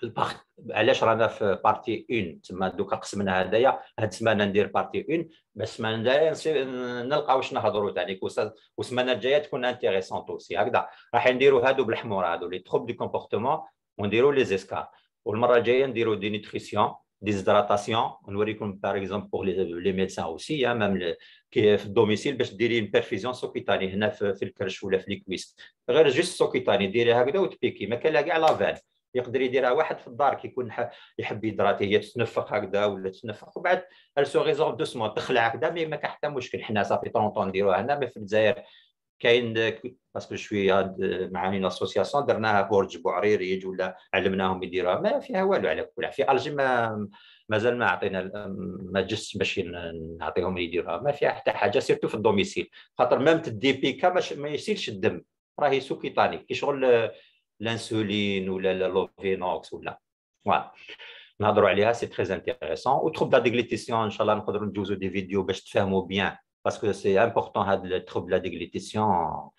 البارت، علاش رانا في بارتي واحد. تما دوكا قسمنا هدايا، هاد السمانه ندير بارتي واحد، بس السمانه داير نلقى واش نهضروا تاعك، والسمانه الجايه تكون انتيريسونت اوسي هكذا. راح نديرو هادو بالحمور، هادو لي تروب دو كومبورتمون، ونديرو لي زيسكار. والمره الجايه نديرو دي نيتريسيون ديزيدراتاسيون، نوريكم باغ اكزومبل بوغ لي ميدسان اوسي ميم كي في الدوميسيل باش ديري بيرفيزيون سوكيتاني هنا في الكرش ولا في الكويس، غير جوست سوكيتاني ديري هكذا وتبيكي، ما كان لا كاع لافان. يقدر يديرها واحد في الدار كي يكون يحب يدراتي، هي تتنفخ هكذا ولا تتنفخ وبعد السو ريزورف دوسمون تخلع هكذا، مي ما كان حتى مشكل. حنا صافي طونطون نديروها هنا، مي في الجزائر كاين باسكو شويه مع اون اسوسياسيون درناها بورج بوعريريج ولا علمناهم يديروها، ما فيها والو. على كل في الجي ما مازال ما عطينا ما جست باش نعطيهم يديروها، ما فيها حتى حاجه سيرتو في الدوميسيل، خاطر ميم تدي بيكا ما يسيلش الدم، راهي سوكيطاني كي شغل لانسولين ولا لوفينوكس ولا فوالا نهضروا عليها. سي تري انتيريسون. وتخوب لا ديغليتيسيون ان شاء الله نقدروا ندوزو دي فيديو باش تفهموا بيان، باسكو سي امبورطون هاد التروب لا ديغليتيسيون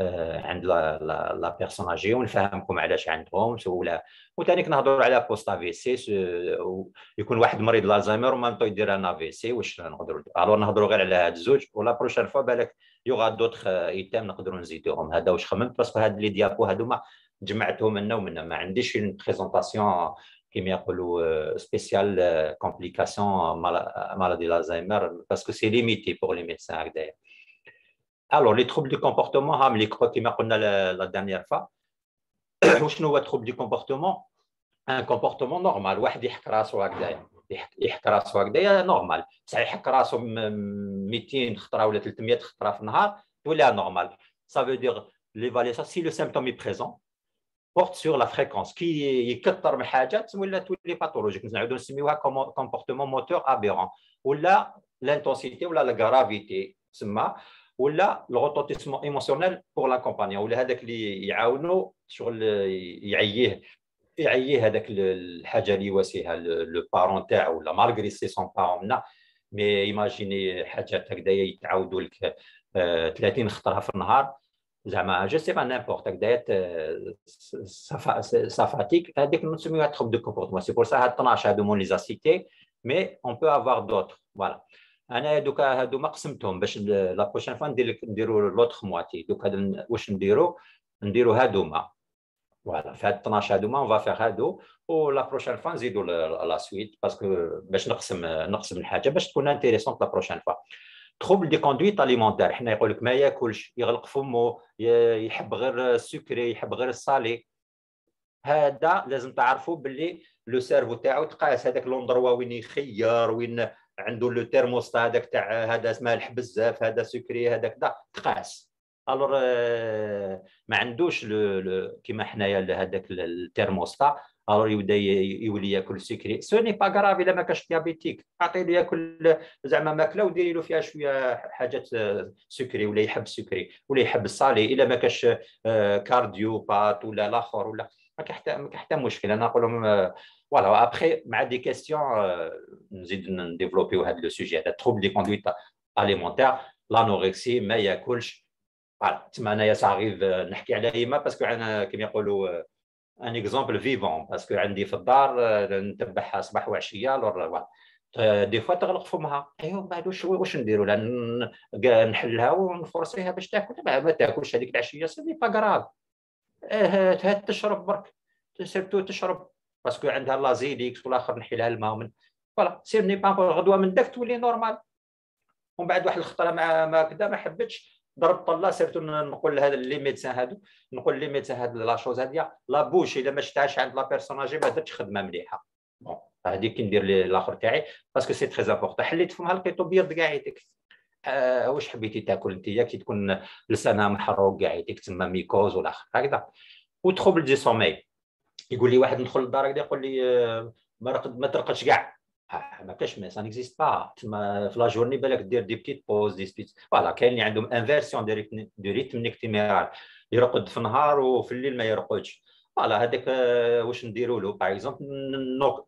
عند لا لا لا بيرسون اجي ونفهمكم علاش عندهم ولا. وثاني كنهضروا على بوست ا في سي، يكون واحد مريض لازايمر ومام طو يدير ان في سي، واش نقدروا الو نهضروا غير على هاد الزوج ولا بروشين فوا بالك يوغا دوطخ ايتام نقدروا نزيدوهم. هذا واش خممت باسكو هاد لي ديابو هادوما جمعتهم هنا ومنا، ما عنديش اون بريزونطاسيون كيما يقولوا سبيسيال كومبليكاسيون مالادي لازايمر باسكو سي ليميتي بور لي ميدسان هكذايا. Alors, les troubles du comportement, comme on a la, la dernière fois, les troubles du comportement, un comportement normal, واحد يحكراس وهكذا، يحكراس وهكذا نورمال، بصح يحكراس مئتين خطرة ولا ثلاثمئة خطرة في النهار ولا نورمال. Ça veut dire l'évaluation si le symptôme est présent porte sur la fréquence. كي يكثر من حاجات ولا تولي باثولوجيك، نعاودو نسميوها comportement moteur aberrant ولا l'intensité ولا la gravité تسمى. ولا الغطوتيسمون ايموسيونيل بور لا كومبانيون، ولا هذاك اللي يعاونوا شغل يعييه يعييه هذاك الحاجه اللي واسيها لو بارون تاعو ولا مالغري سي سون بارون. لا مي ايماجيني حاجات هكذايا يتعاودوا لك ثلاثين خطره في النهار زعما جو سي با نيمبورت هكذايا سافاتيك، هذيك نسميوها تروب دو كومبورتمون. سي بور سا هاد اثناش هادو مون لي زاسيتي مي اون بو افوار دوطخ. فوالا انا دوكا هادو ما قسمتهم باش لا بروشين فوا ندير لك نديرو لوطخ مواتي. دوكا واش نديرو نديرو هادوما فوالا في هاد اثناش هادوما اون فافيغ هادو و لا بروشين فوا نزيدو لا سويت باسكو باش نقسم نقسم الحاجه باش تكون انتيريسونت لا بروشين فوا. تروبل دي كوندويت اليمونتير، حنا يقول لك ما ياكلش، يغلق فمو، يحب غير السكري، يحب غير الصالي. هذا لازم تعرفوا باللي لو سيرفو تاعو تقاس هذاك لوندروا وين يخير وين عنده لو تيرموستا هذاك تاع هذا مالح بزاف هذا سكري هذاك دا تقاس. الور ما عندوش كيما حنايا هذاك التيرموستا الور يبدا يولي ياكل سكري. سوني با كراف الا ما كانش ديابيتيك، اعطي له ياكل زعما ماكله وديري له فيها شويه حاجات سكري ولا يحب سكري ولا يحب الصالي الا ما كانش كارديو بات ولا الاخر ولا ما كحتى ما كحتى مشكل. انا نقول لهم فوالا ابخي مع دي كيستيون نزيد نديفلوبيو هذا لو سوجي هذا تروبل دي كوندويت اليمونتير لانوركسي ما ياكلش. فوالا تما انايا ساغيف نحكي على ايما باسكو انا كيما يقولوا ان اكزومبل فيفون باسكو عندي في الدار نتبعها صباح وعشيه. فوالا دي فوا تغلق فمها ايوا من بعد واش نديروا لها؟ نحلها ونفرسيها باش تاكل؟ ما تاكلش هذيك العشيه سي با كراف، هاد تشرب برك سيرتو تشرب باسكو عندها لازيليكس والاخر نحي لها الماء ومن فوالا سير ني با غدوه من داك تولي نورمال. ومن بعد واحد الخطره مع ما كذا ما حبتش ضرب طله سيرتو نقول لهذا لي ميدسان هادو، نقول لي ميدسان هاد لاشوز هاديه لا بوش الا ما شفتهاش عند لا بيرسوناجي ما درتش خدمه مليحه. بون هذه كي ندير الاخر تاعي باسكو سي تري امبورطون. حليت فمها لقيتو بيض كاع يديك. أه واش حبيتي تاكل انت كي تكون لسانها محروق كاع يديك تما ميكوز والاخر هكذا. وتخبل دي سومي، يقول لي واحد ندخل للدار هكذا يقول لي ما ترقدش كاع، ما كاش ما سا نيكزيست با. تما في لا جورني بالك دير دي بتيت بوز دي سبيت. فوالا كاين اللي عندهم انفيرسيون دو ريتم اكتمال، يرقد في النهار وفي الليل ما يرقدش. فوالا هذاك واش نديروا له باغ اكزومبل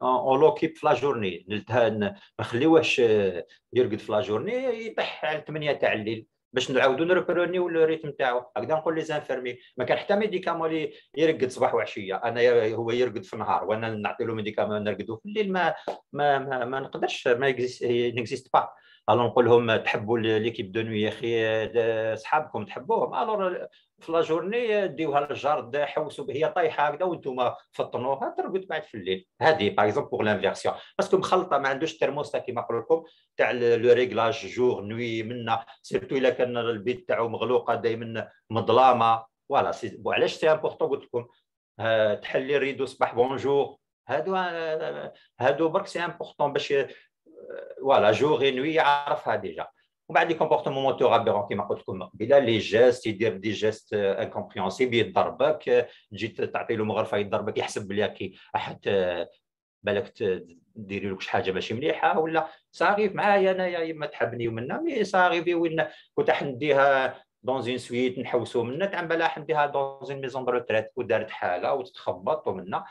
اون لوكيب في لا جورني، ما نخليوهش يرقد في لا جورني يطيح على ثمانية تاع الليل باش نعاودو نربرونيو لو ريتم تاعو. هكذا نقول لي زانفيرمي ما كان حتى ميديكامون اللي يرقد صباح وعشيه، انا هو يرقد في النهار وانا نعطي له ميديكامون نرقدو في الليل ما ما ما, ما نقدرش ما نيكزيست با. الو نقول لهم تحبوا ليكيب دو نوي يا اخي صحابكم تحبوهم، الو في لا جورني ديوها للجارد حوسوا هي طايحه هكذا وانتم فطنوها ترقد بعد في الليل. هذه باغ اكزومبل بوغ لانفيرسيون باسكو مخلطه ما عندوش الترموستا كيما نقول لكم تاع لو ريغلاج جور نوي منا، سيرتو الا كان البيت تاعو مغلوقه دائما مظلامه. فوالا علاش سي امبورطون قلت لكم تحلي الريدو صباح بونجور، هادو هادو برك سي امبورطون باش فوالا جور اي نوي يعرفها ديجا. ومن بعد لي كومبورتمون موتور ابيرون كيما قلت لكم قبيله، لي جيست يدير دي جيست انكومبريونسيبل، يضربك تجي تعطي له مغرفه يضربك يحسب بلي كي احد بالك ديري له شي حاجه ماشي مليحه ولا صاغيف معايا انايا يما تحبني ومنا مي صاغيفي وين كنت حنديها دون زين سويت نحوسو منا تعملها حنديها دون زين ميزون دو ريتريت ودارت حاله وتتخبط ومنا.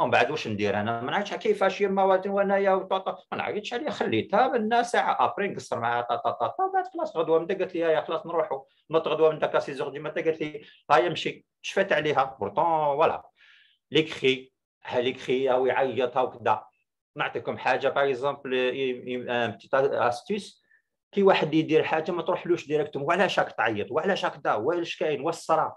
ومن بعد واش ندير انا؟ ما عرفتش كيفاش يما وادن وانايا وطاطا، ما عرفتش عليها خليتها بان ساعه ابري نقصر معها طاطا طاطا، بعد خلاص غدوه من قالت لي يا خلاص نروحوا، نوض غدوه من داك سيزوغ ديما قالت لي هايا مشي، شفات عليها بورطون فوالا ليكخي ها ليكخي ها ويعيطها وكذا. نعطيكم حاجه باغ اكزومبل ان بتيت استيس، كي واحد يدير حاجه ما تروحلوش ديريكتوم وعلاش راك تعيط وعلاش راك دا واش كاين واش صرا،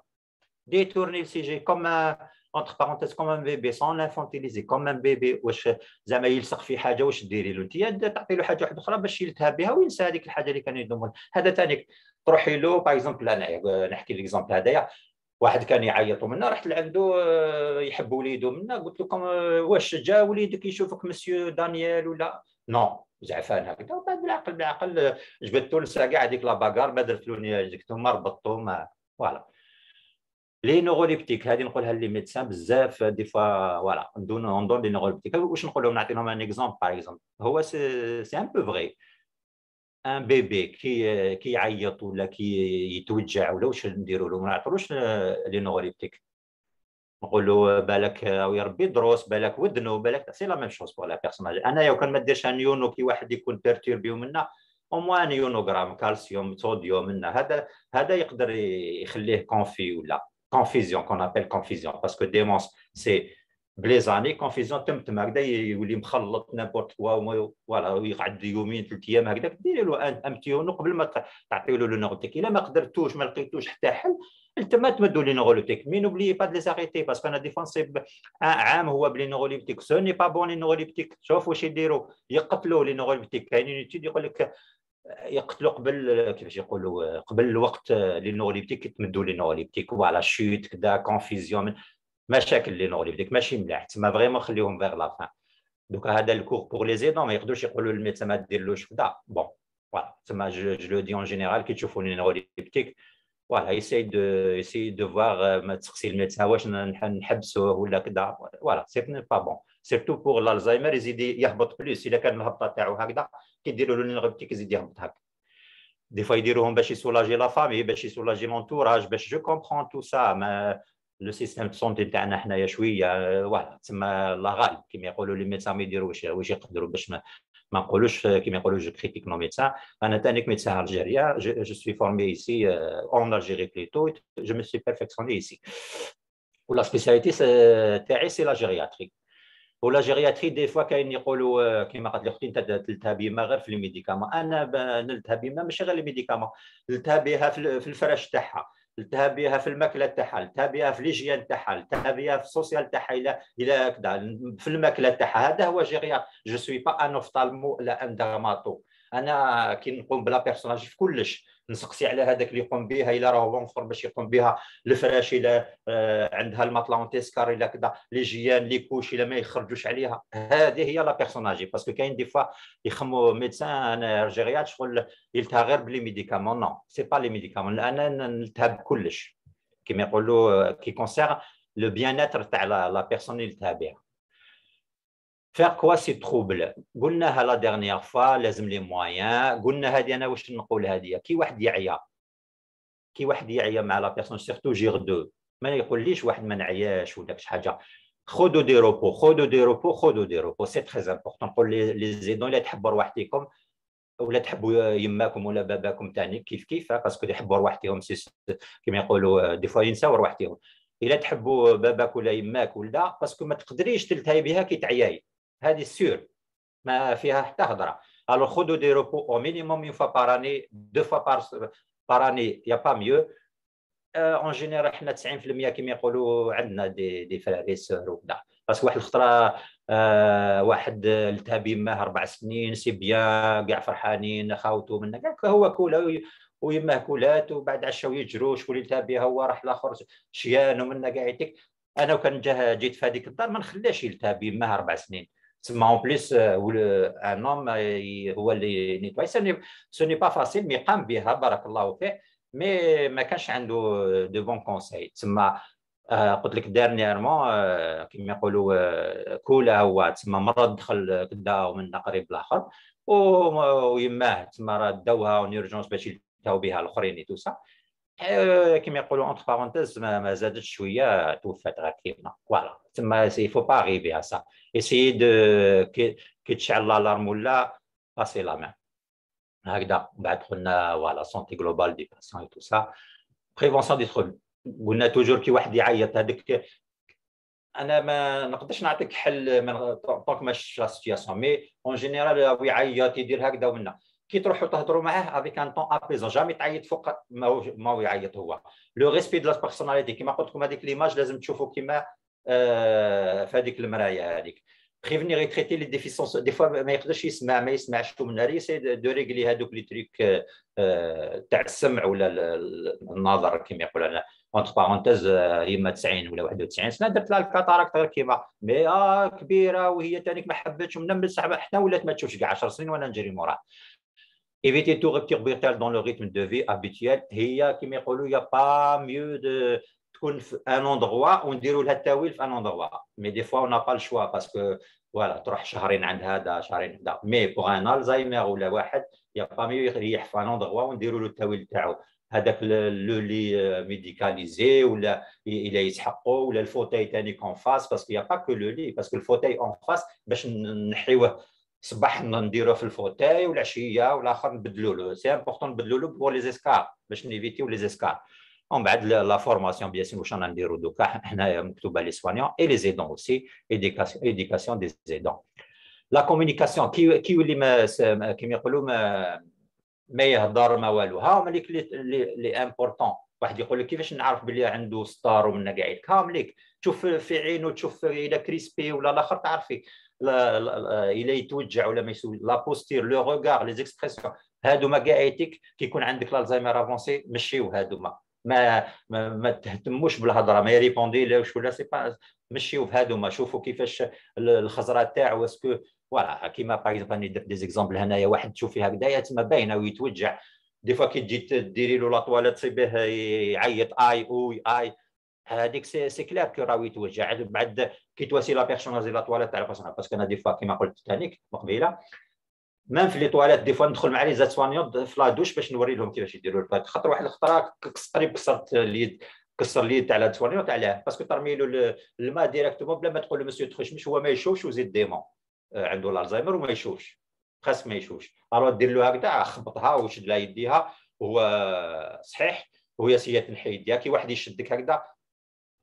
دي تورني سي جي كوم entre parenthèses comme un bébé sans l'infantiliser comme un bébé واش زعما يلصق في حاجه واش ديري له انت؟ تعطي له حاجه واحده اخرى باش يلتها بها وينسى هذيك الحاجه اللي كان يدومها. هذا ثاني تروحي له باغ اكزومبل، انا نحكي ليكزومبل هذايا، واحد كان يعيط منا رحت لعندو يحب وليدو منا قلت لكم واش جا وليدك يشوفك مسيو دانيال ولا نو زعفان هكذا، وبعد بالعقل بالعقل جبدتو نسى كاع هذيك لا باكار ما درتلو نيجكتو ما ربطتو ما فوالا. لي نوروليبتيك هذه نقولها لي ميدسان بزاف دي فوا فوالا ندون ندون لي نوروليبتيك واش نقول لهم؟ نعطي لهم ان اكزومبل باغ اكزومبل، هو سي سي ان بو فغي ان بيبي كي كي يعيط ولا كي يتوجع ولا واش نديروا له؟ ما نعطيلوش لي نوروليبتيك، نقول له بالك ويا ربي دروس بالك ودنو بالك، سي لا ميم شوز بور لا بيرسون. انايا وكان ما ديرش ان يونو كي واحد يكون بيرتيربيو منا او موان يونوغرام كالسيوم صوديوم منا، هذا هذا يقدر يخليه كونفي ولا confusion qu'on appelle confusion parce que démence c'est les années confusion تم هكذا يولي مخلط نيمبورت كوا فوالا ويقعد يومين ثلاث ايام هكذا، ديري له ان تيونو قبل ما تعطيو له لو نوروليبتيك، الا ما قدرتوش ما لقيتوش حتى حل تما تمدوا لي نوروليبتيك. مي نوبليي با دي زاريتي باسكو انا ديفونسي عام هو بلي نوروليبتيك سو ني با بون لي نوروليبتيك، شوف واش يديروا يقتلوا لي نوروليبتيك. كاينين تي يقول لك يقتلوا قبل كيفاش يقولوا قبل الوقت لي نوروليبتيك يتمدوا لي نوروليبتيك وعلى شوت كذا كونفيزيون مشاكل لي نوروليبتيك ماشي ملاح تما فريمون خليهم فيغ لافان. دوكا هذا الكور بور لي زيدون ما يقدروش يقولوا للميدسان ما ديرلوش كذا بون فوالا تما جو لو دي اون جينيرال كي تشوفوا لي نوروليبتيك فوالا يساي دو يساي دو فواغ ما تسقسي الميدسان واش نحبسوه ولا كذا فوالا سي با بون سيرتو بور الزهايمر يزيد يهبط بلوس الا كان الهبطه تاعو هكذا كيديروا له النوروليبتيك يزيد يهبط هكا. دي فوا يديروهم باش يسولاجي لا فامي باش يسولاجي لونتوراج باش جو كومبرون تو سا، ما لو سيستيم دو سونتي تاعنا حنايا شويه فوالا تما الله غالب كيما يقولوا لي ميدسان ما يديروا واش واش يقدروا باش ما ما نقولوش كيما يقولوا جو كريتيك نو ميدسان. انا تانيك ميدسان الجيريا جو سوي فورمي ايسي اون الجيري بليتو جو مي سوي بيرفيكسيوني ايسي ولا سبيسياليتي تاعي سي لا جيرياتري ولا جيرياتري. دي فوا كاين يقولوا كيما قالت لي اختي انت تلتها بيما غير في الميديكامون، انا نلتها بيما ماشي غير الميديكامون، نلتها بها في الفراش تاعها، نلتها بها في الماكله تاعها، نلتها بها في ليجيان تاعها، نلتها بها في السوسيال تاعها الى الى كذا في الماكله تاعها. هذا هو جيريا. جو سوي با ان اوفتالمو ولا ان دراماتو، انا كي نقوم بلا بيرسوناج في كلش نسقسي على هذاك اللي يقوم بها الا راهو بونفور باش يقوم بها الفراش الا عندها الماطلونتيسكار الا كذا لي جيان لي كوش الا ما يخرجوش عليها. هذه هي لا بيرسوناجي باسكو كاين دي فوا يخمو ميدسان انا جيريات شغل يلتها غير بلي ميديكامون. نو سي با لي ميديكامون، انا نلتها بكلش كيما يقولوا كي كونسير لو بيان اتر تاع لا بيرسون اللي يلتها بها. فير كوا سي تروبل قلناها لا ديرنيير فوا، لازم لي موان قلنا هذه. انا واش نقول هذه كي واحد يعيا كي واحد يعيا مع لا بيرسون سيرتو جير دو، ما يقوليش واحد ما نعياش ولا شي حاجه، خذوا دي روبو خذوا دي روبو خذوا دي روبو سي تري امبورطون. نقول لي زيدون لا تحبوا رواحتكم ولا تحبوا يماكم ولا باباكم ثاني كيف كيف باسكو يحبوا رواحتهم كيما يقولوا دي فوا ينساو رواحتهم. الا تحبوا باباك ولا يماك ولا باسكو ما تقدريش تلتهي بها كي تعياي، هذه سيور ما فيها حتى هضره. الو خذوا دي روبو او مينيموم اون فوا باراني دو فوا باراني يا با ميو اون جينيرال. حنا تسعين بالمية كيما يقولوا عندنا دي دي فراري سور وكذا باسكو واحد الخطره آه واحد التها بيماه اربع سنين سي بيان كاع فرحانين خاوتو منا كاع هو كولا ويماه كولات وبعد عشاو يجرو شكون اللي التها بها هو راح لاخر شيان ومنا كاع يعطيك. انا وكان جيت في هذيك الدار ما نخليهاش يلتها بيماه اربع سنين تما اون بليس ان هوم هو اللي نيتواي. سو ني با فاسيل مي قام بها بارك الله فيه، مي ما كانش عنده دو بون كونساي. تما قلت لك دارنييرمون كيما يقولوا كولا هو تما مره دخل كدا ومن قريب الاخر ويماه تما راه داوها اون اورجونس باش يلتاو بها الاخرين اي تو سا كيما يقولوا اونتر بارونتيز ما زادت شويه توفات غير كيما فوالا. تما سي فو با غيبي ا سا ايسيي دو كي تشعل لالارم ولا باسي لا مان هكذا. بعد قلنا فوالا سونتي جلوبال دي باسيون اي تو سا بريفونسيون دي تروبل، قلنا توجور كي واحد يعيط هذاك انا ما نقدرش نعطيك حل من طوك ماش لا سيتياسيون، مي اون جينيرال هو يعيط يدير هكذا ومنا كي تروحوا تهضروا معاه افيك ان طون ابيزون، جامي تعيط فوق ما هو يعيط هو. لو ريسبي دو لا بيرسوناليتي كيما قلت لكم هذيك ليماج لازم تشوفوا كيما في هذيك المرايه هذيك. بريفينيغ يتريتي لي ديفيسونس دي فوا ما يقدرش يسمع ما يسمعش شو من هذه سي دو ريغلي هذوك لي تريك تاع السمع ولا النظر كيما يقول انا اونتر بارونتيز يما تسعين ولا واحد وتسعين سنه درت لها الكاتاراكت غير كيما مي اه كبيره وهي ثانيك ما حبتش من بصح حتى ولات ما تشوفش كاع عشر سنين وانا نجري موراها. Éviter tout rupture brutale dans le rythme de vie habituel. Il y a qui me dit il n'y a pas mieux de trouver un endroit où on dirait le tawil un endroit. Mais des fois on n'a pas le choix parce que voilà, tu vas شهرين عند هذا شهرين عند هذا. Mais pour un Alzheimer ou la واحد, il n'y a pas mieux de يحفظ un endroit où on dirait le tawil تاعو. هذاك le lit médicalisé ou la il a يسحقوا ولا الفوتاي ثاني كون فاس parce qu'il n'y a pas que le lit parce que le fauteuil en face باش نحيوه الصباح نديروه في الفوتاي والعشيه والاخر نبدلوا له سي امبورطون نبدلوا له بور لي زيسكار باش نيفيتيو لي زيسكار. ومن بعد لا فورماسيون بيان سور واش رانا نديرو دوكا حنايا مكتوبه لي سوانيون اي لي زيدون اوسي ايديكاسيون ايديكاسيون دي زيدون. لا كومونيكاسيون كي كي يولي ما كيما يقولوا ما ما يهضر ما والو. ها هما ليك لي امبورطون، واحد يقول لك كيفاش نعرف بلي عنده ستار ومنا قاعد كامليك تشوف في عينه تشوف الى كريسبي ولا الاخر تعرفي لا لا الا يتوجع ولا ما يسوي لا بوستير لو روغار لي زيكسبرسيون هادوما كاع ايتيك كي يكون عندك الزهايمر افونسي مشيو هادوما ما ما, ما تهتموش بالهضره ما يريبوندي لاش ولا سي با مشيو بهادوما شوفوا كيفاش الخزره تاعو اسكو فوالا كيما باغ اكزومبل ندير دي زيكزامبل هنايا واحد تشوفيه هكذايا تما باينه ويتوجع دي فوا كي تجي ديري له لا طواليت تصيبيه يعيط اي او اي هذيك سي سي كلير كو راه يتوجع. بعد كي تواسي لا بيرسوناليزي لا طواليت تاع لا بيرسونال باسكو انا دي فوا كيما قلت تانيك مقبيله مام في لي طواليت دي فوا ندخل مع لي زات سوانيون في لا دوش باش نوري لهم كيفاش يديروا الباك. خاطر واحد الخطره قريب كسرت اليد كسر اليد تاع لا سوانيون تاع علاه باسكو ترمي له الماء ديريكتومون بلا ما تقول له مسيو تخشمش هو ما يشوفش وزيد ديمون عنده الزهايمر وما يشوفش خاص ما يشوفش. الو دير له هكذا خبطها وشد لها يديها وهو صحيح وهي سي تنحي يديها. كي واحد يشدك هكذا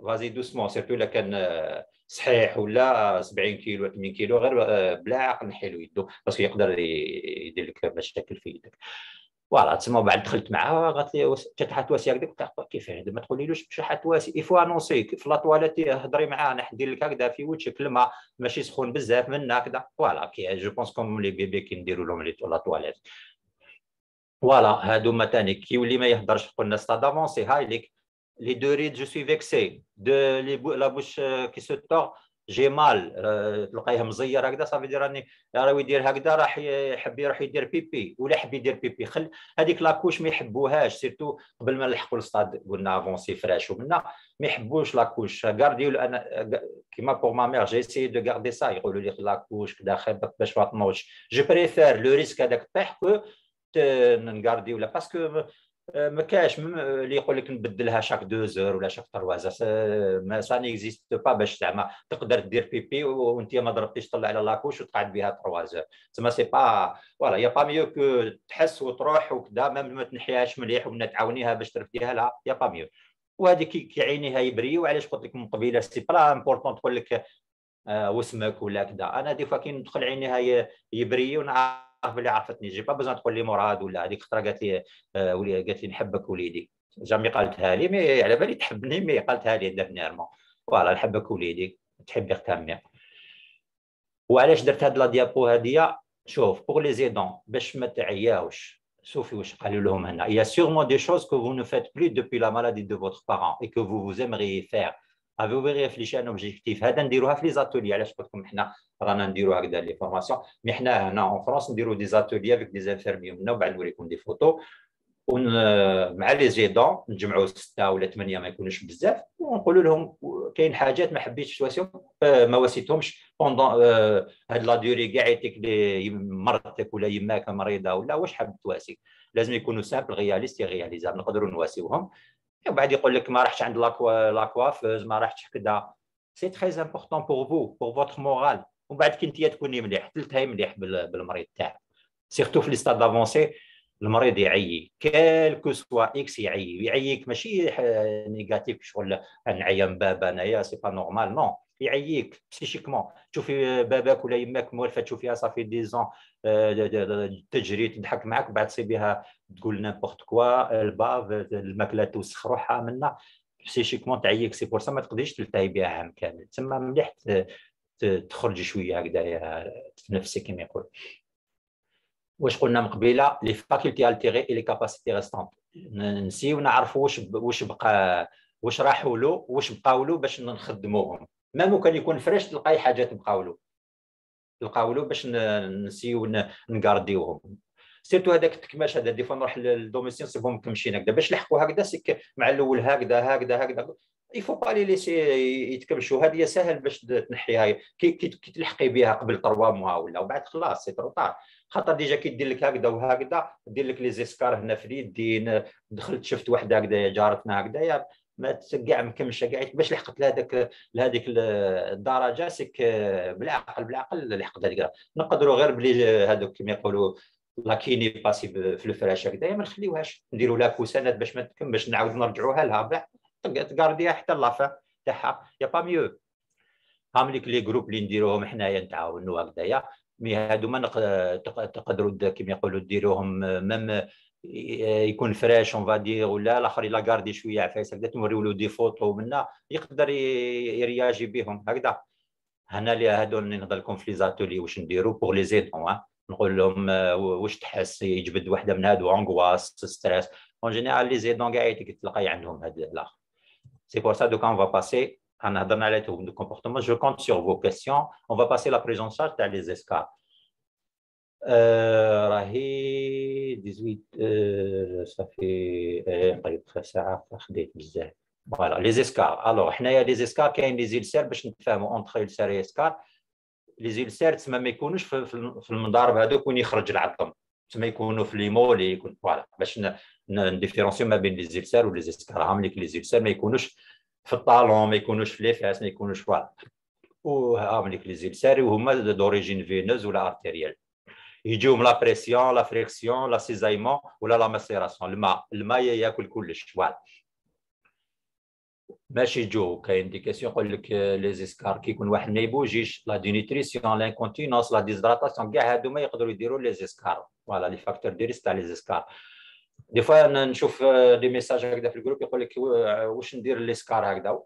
فازي دوسمون سيرتو الا كان صحيح ولا سبعين كيلو ثمانين كيلو غير بلا عقل نحيلو يدو باسكو يقدر يدير لك مشاكل في يدك. فوالا تسمى بعد دخلت معاها قالت لي جات حتواسي هكذاك كيف هذا ما تقوليلوش باش حتواسي اي فوا انونسي في لا طواليت هضري معاه انا حندير لك هكذا في وجهك الماء ماشي سخون بزاف منا هكذا. فوالا كي جو بونس كوم لي بيبي كي نديروا لهم لا طواليت. فوالا هادو ثاني كي يولي ما يهضرش قلنا ستاد افونسي هاي ليك Les deux rides, je suis vexé. De les bou la bouche euh, qui se tord, j'ai mal. تلقايه مزير هكذا صافي يدير راني راه يدير هكذا راح يحب يروح يدير بيبي ولا يحب يدير بيبي خل هذيك لاكوش ما يحبوهاش سيرتو قبل ما نلحقوا للصاد قلنا افونسي فراش ومنا ما يحبوش لاكوش. غارديو انا كيما بور ما مير جي سي دو غاردي سا يقولوا لي لاكوش كذا خبط باش ما تنوضش. جو بريفير لو ريسك هذاك طيح كو نغارديو ولا باسكو ما كاش اللي يقول لك نبدلها شاك دو زور ولا شاك تروازا ما سا نيكزيست با باش زعما تقدر دير بيبي وانت ما ضربتيش طلع على لاكوش وتقعد بها تروازا تما سي با فوالا يا با ميو كو تحس وتروح وكذا ميم ما تنحيهاش مليح ولا تعاونيها باش ترفديها لها يا با ميو. وهذه كي عينيها يبريو علاش قلت لك من قبيله سي با امبورطون تقول لك واسمك ولا كذا. انا دي فوا كي ندخل عينيها يبريو ونعرف بلي عرفتني جي با بزون تقول لي مراد ولا هذيك خطره قالت لي ولي قالت لي نحبك وليدي جامي قالتها لي مي على بالي تحبني مي قالتها لي دافنيرمون فوالا نحبك وليدي تحبي اختها مي. وعلاش درت هاد لا ديابو هاديه شوف بوغ لي زيدون باش ما تعياوش شوفي واش قالوا لهم هنا يا سيغمون دي شوز كو فو نو فات بلي دوبي لا مالادي دو فوتر بارون اي كو فو فو ايمري فير افو ريفليشي ان اوبجيكتيف. هذا نديروها في لي زاتولي علاش قلت لكم حنا رانا نديرو هكذا لي فورماسيون مي حنا هنا اون فرنسا نديرو دي زاتولي افيك دي انفيرمي ومن بعد نوريكم دي فوتو ون مع لي زيدون نجمعوا سته ولا ثمانيه ما يكونوش بزاف ونقولوا لهم كاين حاجات ما حبيتش تواسيهم ما واسيتهمش بوندون هاد لا ديوري كاع يعطيك مرتك ولا يماك مريضه ولا واش حاب تواسي لازم يكونوا سامبل رياليست رياليزابل نقدروا نواسيوهم. وبعد يقول لك ما راحتش عند لاكوافوز ما راحتش كذا سي تري امبورطون بور فو بور فوتر مورال. ومن بعد كي انت تكوني مليح تلتهي مليح بالمريض تاعك، سيرتو في لي ستاد افونسي المريض يعيي كالكو سوا اكس يعيي، يعييك ماشي نيجاتيف شغل نعيا من بابا انايا سي با نورمال، نو يعييك بسيشيكمون. تشوفي باباك ولا يماك موالفه تشوفيها صافي دي زون تجري تضحك معك، بعد تصيبيها تقول نيمبورت كوا، الباف الماكله توسخ روحها منها بسيشيكمون تعييك. سي بور سا ما تقدريش تلتهي بها عام كامل، تما مليح تخرجي شويه هكذايا تنفسي كما يقول. واش قلنا من قبيله لي فاكولتي التيري اي لي كاباسيتي ريستانت، نسيو نعرفوا واش واش بقى واش راحوا له واش بقاو له باش نخدموهم. مامو كان يكون فريش تلقاي حاجات بقاو له تلقاو له باش نسيو نكارديوهم. سيرتو هذاك التكماش هذا دي فوا نروح للدوميسيل نصيبهم مكمشين هكذا باش نلحقوا هكذا سك مع الاول هكذا هكذا هكذا، يفو با لي ليسي يتكمشوا. هذه ساهل باش تنحيها كي كي تلحقي بها قبل طروا موا ولا، وبعد خلاص سي طروطار. خاطر ديجا كي دير لك هكذا وهكذا، دير لك لي زيسكار هنا في اليدين، دخلت شفت وحده هكذا جارتنا هكذا ما تكاع مكمشه كاع باش لحقت لهذاك لهذيك الدرجه سك بالعقل بالعقل لحقت هذيك. نقدروا غير بلي هذوك كما يقولوا لاكيني باسي في الفراش هكذا ما نخليوهاش، نديروا لها كوسانات باش ما تكم باش نعاود نرجعوها لها تكارديها حتى لافان تاعها. يا با ميو هامليك لي جروب اللي نديروهم حنايا نتعاونوا هكذايا، مي هادو ما تقدروا كيما يقولوا ديروهم ميم يكون فراش اون فادير، ولا الاخر الا كاردي شويه عفايس هكذا توريو له دي فوطو منا يقدر يرياجي بهم هكذا. هنا لي هادو اللي نهضر لكم في لي زاتولي واش نديرو بور لي زيدون، نقول لهم واش تحس يجبد وحده من هادو اونغواس ستريس اون جينيرال لي زيدون كاع تلقاي عندهم هاد الاخر. سي بور سا دوكا اون فا باسي انا هضرنا على توهم دو كومبورتمون. جو كونت سور فو كيسيون اون فا باسي لا بريز اون شارج تاع لي زيسكار. راهي ثمانية عشر صافي قريب ساعه خديت بزاف. فوالا لي زيسكار. الوغ حنايا لي زيسكار كاين لي زيلسار باش نتفاهموا اونتخ يلسار يسكار. لي زيلسار تسمى ما يكونوش في المضارب هذوك وين يخرج العظم، تسمى يكونوا في لي مول يكون فوالا باش نديفيرونسيو ما بين لي زيلسار ولي زيسكار. هاهم ليك لي زيلسار ما يكونوش في الطالون، ما يكونوش في لي فاس، ما يكونوش فوالا. وهاهم ليك لي زيلسار وهما دوريجين فينوز ولا ارتيريال، يجيو من لا بريسيون لا فريكسيون لا سيزايمون ولا لا ماسيراسيون، الماء الماء ياكل كلش فوالا باش يجيو. كاين دي كيسيون يقول لك لي زيسكار كي يكون واحد ما يبوجيش، لا دينيتريسيون لا انكونتينونس لا ديزيدراتاسيون كاع هادوما يقدروا يديروا لي زيسكار. فوالا لي فاكتور دي ريسك تاع لي زيسكار. دي فوا نشوف دي ميساج هكذا في الجروب يقول لك واش ندير لي سكار هكذا.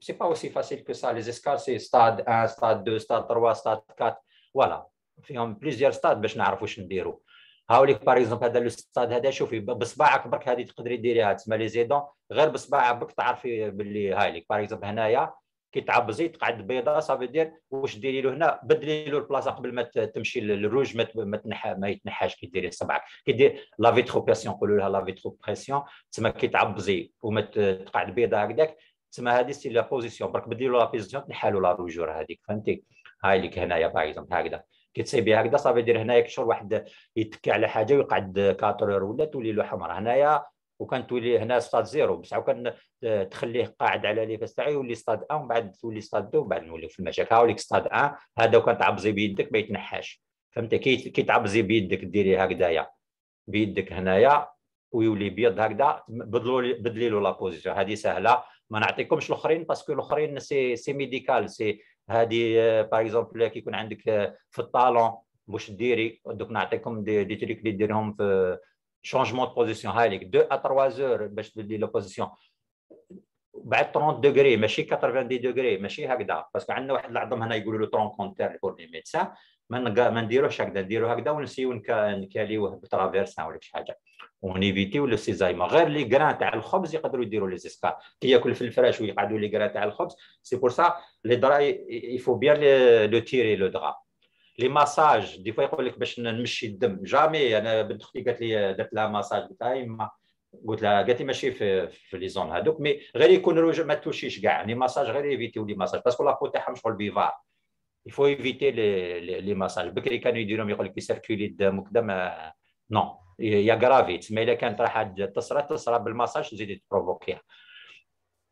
سي با اوسي فاسيل كو سا، لي زيسكار سي ستاد واحد ستاد اثنين ستاد ثلاثة ستاد أربعة فوالا، فيهم بليزيور ستاد باش نعرف واش نديرو. هاوليك باريزومبل هذا لو ستاد هذا شوفي بصباعك برك، هذه تقدري ديريها تسمى لي زيدون غير بصباعك برك تعرفي باللي هايليك. باريزومبل هنايا كي تعبزي تقعد بيضاء صافي دير واش ديري له هنا، بدلي له البلاصه قبل ما تمشي للروج ما تنحى ما يتنحاش كي ديري صبعك. كي دير لا فيتروبريسيون نقولوا لها لا فيتروبريسيون، تسمى كي تعبزي وما تقعد بيضاء هكذاك تسمى هذه سي لا بوزيسيون، برك بدلي له لا بوزيسيون تنحى له لا روجور هذيك فهمتي. هايليك هنايا باريزومبل هكذا كي تصيبي هكذا صافي دير هنايا كشور واحد يتكي على حاجه ويقعد كاترور ولا تولي له حمراء هنايا، وكان تولي هنا ستاد زيرو بصح، وكان تخليه قاعد على لي فاس تاعي يولي ستاد واحد ومن بعد تولي ستاد اثنين ومن بعد نولي في المشاكل. هاوليك ستاد واحد هذا وكان تعبزي بيدك ما يتنحاش فهمتي. كي كي تعبزي بيدك ديري هكذايا بيدك هنايا ويولي بيض هكذا بدلوا بدلي له لا بوزيسيون. هذه سهله ما نعطيكمش الاخرين باسكو الاخرين سي سي ميديكال سي. هادي باغ اكزومبل كي يكون عندك في الطالون واش ديري. دوك نعطيكم دي, دي تريك اللي ديرهم في شونجمون دو بوزيسيون. هاليك اثنين ا ثلاثة اور باش تبدلي لا بوزيسيون بعد ثلاثين دوغري ماشي ثمانين دوغري ماشي هكذا، باسكو عندنا واحد العظم هنا يقولوا له ثلاثين كونتير بور لي ميدسان ما نديروش هكذا، نديرو هكذا ونسيو نكاليوه بترافيرسان ولا شي حاجه ونيفيتيو لو سيزايما. غير لي كران تاع الخبز يقدروا يديروا لي زيسكار كي ياكل في الفراش ويقعدوا لي كران تاع الخبز. سي بور سا لي دراي يفو بيان لو تيري لو درا. لي ماساج دي فوا يقول لك باش نمشي الدم جامي. انا بنت اختي قالت لي درت لها ماساج تاع يما، قلت لها قالت لي ماشي في في لي زون هذوك، مي غير يكون روج ما توشيش كاع لي ماساج، غير ايفيتيو لي ماساج باسكو لابو تاعهم شغل بيفار. يفو ايفيتي لي لي ماساج. بكري كانوا يديروهم يقول لك يسيركولي الدم وكذا ما نو يا غرافي، تسمى الا كانت راح تصرى تصرى بالماساج تزيد تبروفوكيها.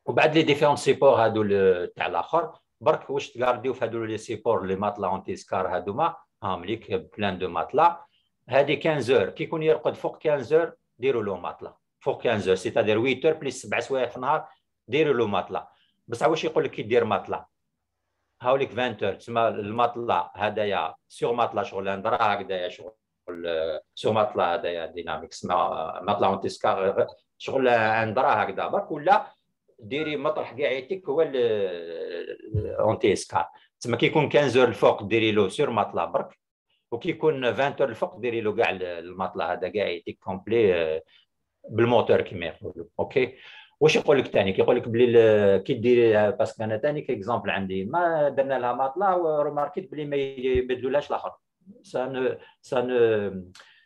وبعد لي ديفيرون سيبور هادو تاع الاخر برك واش تكارديو في هادو لي سيبور لي ماطلا اونتي سكار هادوما هاهم ليك بلان دو ماطلا. هادي كانزور كي يكون يرقد فوق كانزور ديروا له ماطلا فوق كانزور سيتادير ويتور بليس سبع سوايع في النهار ديروا له ماطلا. بصح واش يقول لك كي دير ماطلا هاوليك فانتور تسمى الماطلا هدايا سيغ ماطلا شغل ندرا هكذايا شغل سيغ ماطلا هدايا ديناميك تسمى ماطلا اونتي سكار شغل ندرا هكذا برك ولا ديري مطرح كاع يتيك هو اونتي اسكار. تسمى كيكون كانزور الفوق ديري له سور ماطلا برك وكيكون عشرين الفوق ديري له كاع الماطلا هذا كاع يتيك كومبلي بالموتور كيما يقولوا. اوكي واش يقول لك ثاني؟ كيقول لك بلي كي ديري باسكو انا ثاني كاكزومبل عندي ما درنا لها ماطلا وروماركيت بلي ما يبدلولهاش الاخر سان سان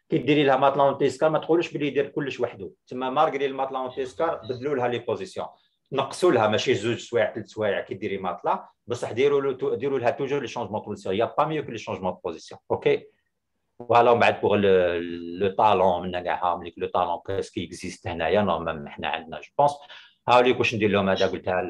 كي ديري لها ماطلا اونتي اسكار ما تقولوش بلي يدير كلش وحده. تسمى مارغري الماطلا اونتي اسكار بدلوا لها لي بوزيسيون نقصوا لها ماشي زوج سوايع ثلاث سوايع كي ديري ماطلا بصح ديروا ديروا لها توجور لي شونجمون بوزيسيون يا با ميو كو لي شونجمون بوزيسيون. اوكي فوالا من بعد بوغ لو طالون منا كاع هاوليك لو طالون بريسكي اكزيست هنايا نورمالمون حنا عندنا جو بونس. هاوليك واش ندير لهم هذا قلتها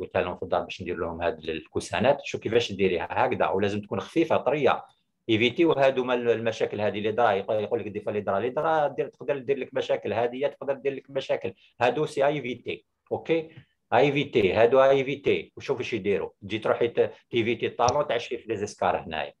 قلتها لهم في الدار باش ندير لهم هاد الكوسانات شو كيفاش ديريها هكذا ولازم تكون خفيفه طريه ايفيتيو هادوما المشاكل هذه اللي درا. يقول لك ديفا اللي درا اللي درا تقدر دير لك مشاكل هذه تقدر دير لك مشاكل هادو سي ايفيتي. اوكي ايفيتي هادو ايفيتي وشوف اش يديروا تجي تروحي تيفيتي الطالون تعشي في لي زيسكار هنايا.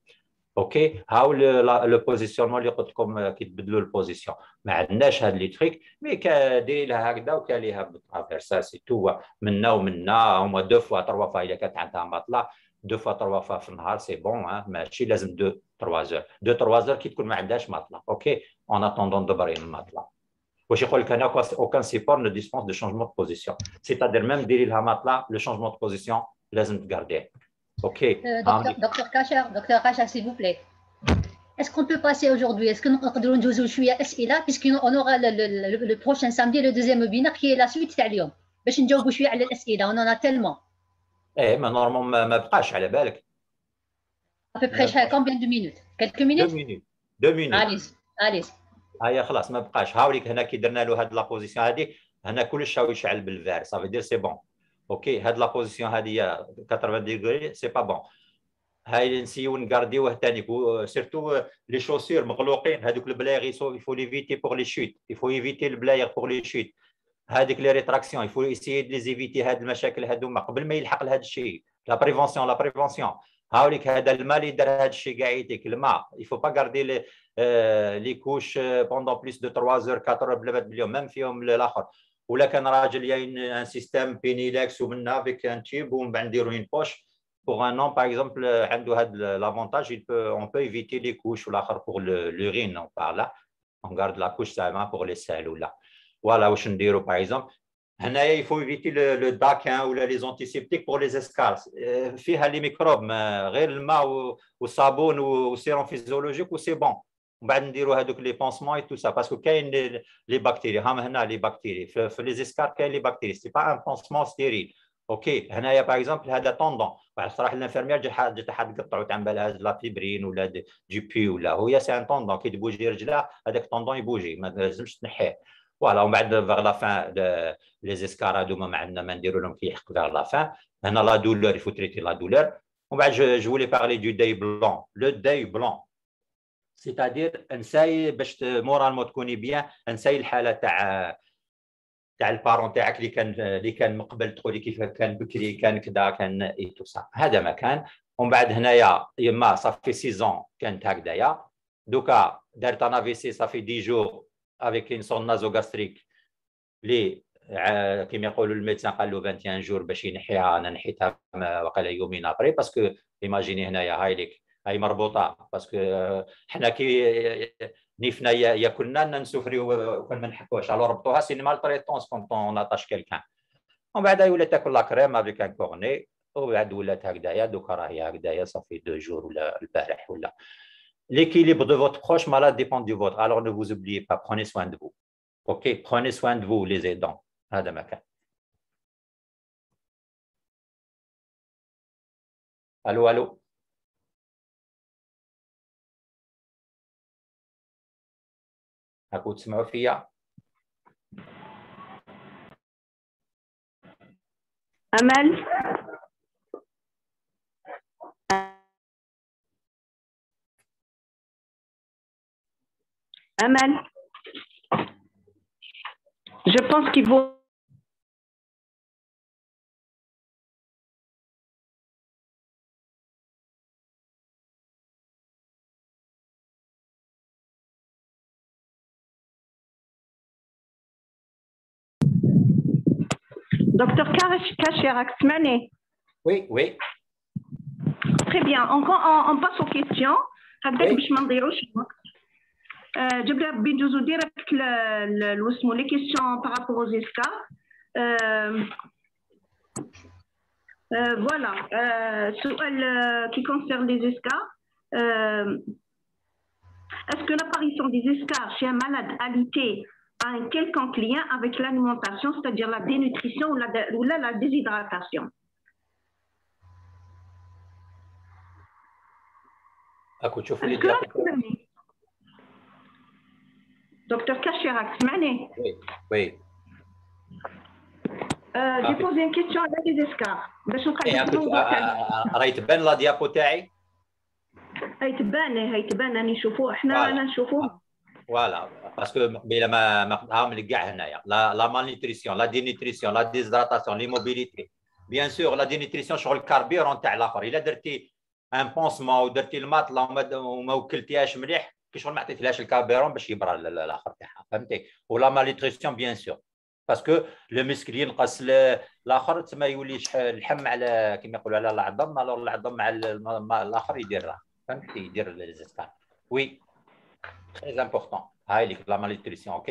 اوكي هاو لو بوزيسيونمون اللي قلت لكم كي تبدلوا البوزيسيون ما عندناش هاد لي تريك مي كديري لها هكذا وكاليها بالطرافير سا سي تو منا ومنا هما دو فوا تروا فوا الا كانت عندها ماطله دو فوا تروا فوا في النهار سي بون ماشي لازم دو تروا زور دو تروا زور كي تكون ما عندهاش ماطله. اوكي اون اتوندون دبرين الماطله. واش يقول لك انا اوكان سيبور نو ديسبونس دو شونجمون دو بوزيسيون سيتادير ميم ديري لها ماطله لو شونجمون دو بوزيسيون لازم تكارديه. Okay. Euh, docteur, docteur Kacher, docteur Kacher, s'il vous plaît. Est-ce qu'on peut passer aujourd'hui? Est-ce que nous pouvons nous soumettre à S I L A puisqu'on aura le, le, le, le prochain samedi le deuxième webinaire qui est la suite de l'I O M. Parce que nous devons nous à S I L A, on en a tellement. Eh, mais normalement, ma ma page à la belle. À peu près combien de minutes? Quelques minutes? Deux minutes. Deux minutes. Allez, allez. Ah ya, خلاص ما بقاش. هاوليك هنا كي درنا له هاد لا بوزيسيون هادي هنا كلش هاو يشعل بالفار. Ça veut dire c'est bon. اوكي هاد لا بوزيسيون هادي ثمانين ديغري سي با بون هاي نسيو نكارديوه ثاني سيرتو لي شوسير مغلوقين هادوك البلايغ يفو ليفيتي بوغ لي شوت يفو يفيتي البلايغ بوغ لي شوت هاديك لي ريتراكسيون يفو يسيي لي زيفيتي هاد المشاكل هادوما قبل ما يلحق لهاد الشيء لا بريفونسيون لا بريفونسيون. هاوليك هذا الماء اللي دار هاد الشيء كاع يديك الماء يفو با كاردي لي لي كوش بوندون بليس دو ثلاث اور أربعة اور بلا باليوم ميم فيهم الاخر ولا كان راجل ياين ان سيستيم بينيلاكس ومنا افيك ان تيب ومن بعد نديرو اون بوش بوغ ان نون باغ اكزومبل عنده هاد لافونتاج اون بو ايفيتي لي كوش والاخر بوغ لورين اون بارلا اون غارد لا كوش سايما بوغ لي سال ولا فوالا واش نديرو باغ اكزومبل هنايا يفو ايفيتي لو داكان ولا لي زونتيسيبتيك بوغ لي زيسكارس فيها لي ميكروب غير الماء والصابون والسيرون فيزيولوجيك وسي بون. ومن بعد نديروا هذوك لي بونسمون اي تو سا باسكو كاين لي بكتيري هام هنا لي بكتيري في لي زيسكار كاين لي بكتيري سي با ان بونسمون ستيريل. اوكي هنايا باغ اكزومبل هذا طوندون واحد صراحه الانفيرميير جات حد تقطع وتعملها لا فيبرين ولا دي بي ولا هو سي ان طوندون كي تبوجي رجلها هذاك طوندون يبوجي ما لازمش تنحيه فوالا. ومن بعد فيغ لا فان لي زيسكار هذوما ما عندنا ما نديروا لهم كيحق فيغ لا فان هنا لا دولور يفو تريتي لا دولور. ومن بعد جو فولي بارلي دو داي بلون لو داي بلون سيتادير انساي باش مورالمون تكوني بيان انساي الحاله تاع تاع البارون تاعك اللي كان اللي كان من قبل تقولي كيف كان بكري كان كذا كان اي تو سا هذا ما كان. ومن بعد هنايا يما صافي سيزون كانت هكذايا دوكا دارت ان افيسي صافي دي جور افيك اون سون نازو غاستريك اللي كيما يقولوا الميدسان قال له واحد وعشرين جور باش ينحيها. انا نحيتها وقال يومين ابري باسكو ايماجيني هنايا هايليك هاي مربوطه باسكو حنا كي نيفنا يا كنا نسوفريو كون ما نحكوش على ربطوها سي مال بريتونس كونت اون اتاش كالكان. ومن بعد ولات تاكل لا كريم افيك ان كورني ومن بعد ولات هكذايا دوكا راهي هكذايا صافي دو جور ولا البارح ولا ليكيليبر دو فوت بروش مالا ديبون دو فوت الوغ نو فوز اوبليي با بروني سوان دو فو. اوكي بروني سوان دو فو لي زيدون هذا ما كان. الو الو هاكو تسمعوا فيا؟ أمل Amal, je pense qu'il vaut... Docteur Kacher-Axmane. Oui, oui. Très bien. On, on, on passe aux questions. Je vais dire les questions par rapport aux escars. Euh, euh, voilà. Euh, ce qui concerne les escars. Euh, Est-ce que l'apparition des escars chez un malade alité a un quelconque lien avec l'alimentation, c'est-à-dire la dénutrition ou la, ou la, la déshydratation? Docteur Kacher-Axmane. Oui, oui. Euh, j'ai posé une question à la désescar. رايت بان لا ديابو تاعي؟ رايت بان رايت بان راني نشوفوه حنا رانا نشوفوه. Voilà, parce que la, la malnutrition, la dénutrition, la déshydratation, l'immobilité. Bien sûr, la dénutrition sur le carburant, il a dit un pansement ou le matelas, le carburant, ou la malnutrition, bien sûr. Parce que le muscle, il a oui. Très important. La malnutrition, ok.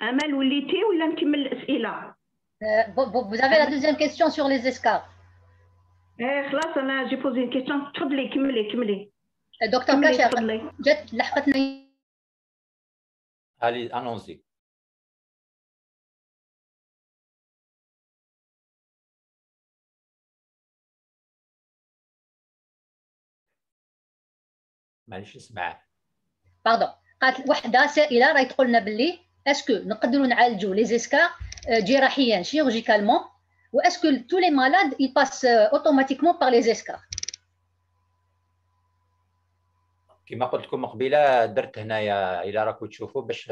Amal, ou l'été ou l'antimel? Vous avez la deuxième question sur les escars. J'ai posé une question. Docteur Kacher, allez, allons-y. مانيش نسمع. باردون، قالت وحده سائله راهي تقول لنا باللي اسكو نقدروا نعالجوا لي زيسكار جراحيا شيرجيكالمون واسكو تو لي مالاد يباس اوتوماتيكمون بار لي زيسكار. كما قلت لكم قبيله درت هنايا الى راكم تشوفوا باش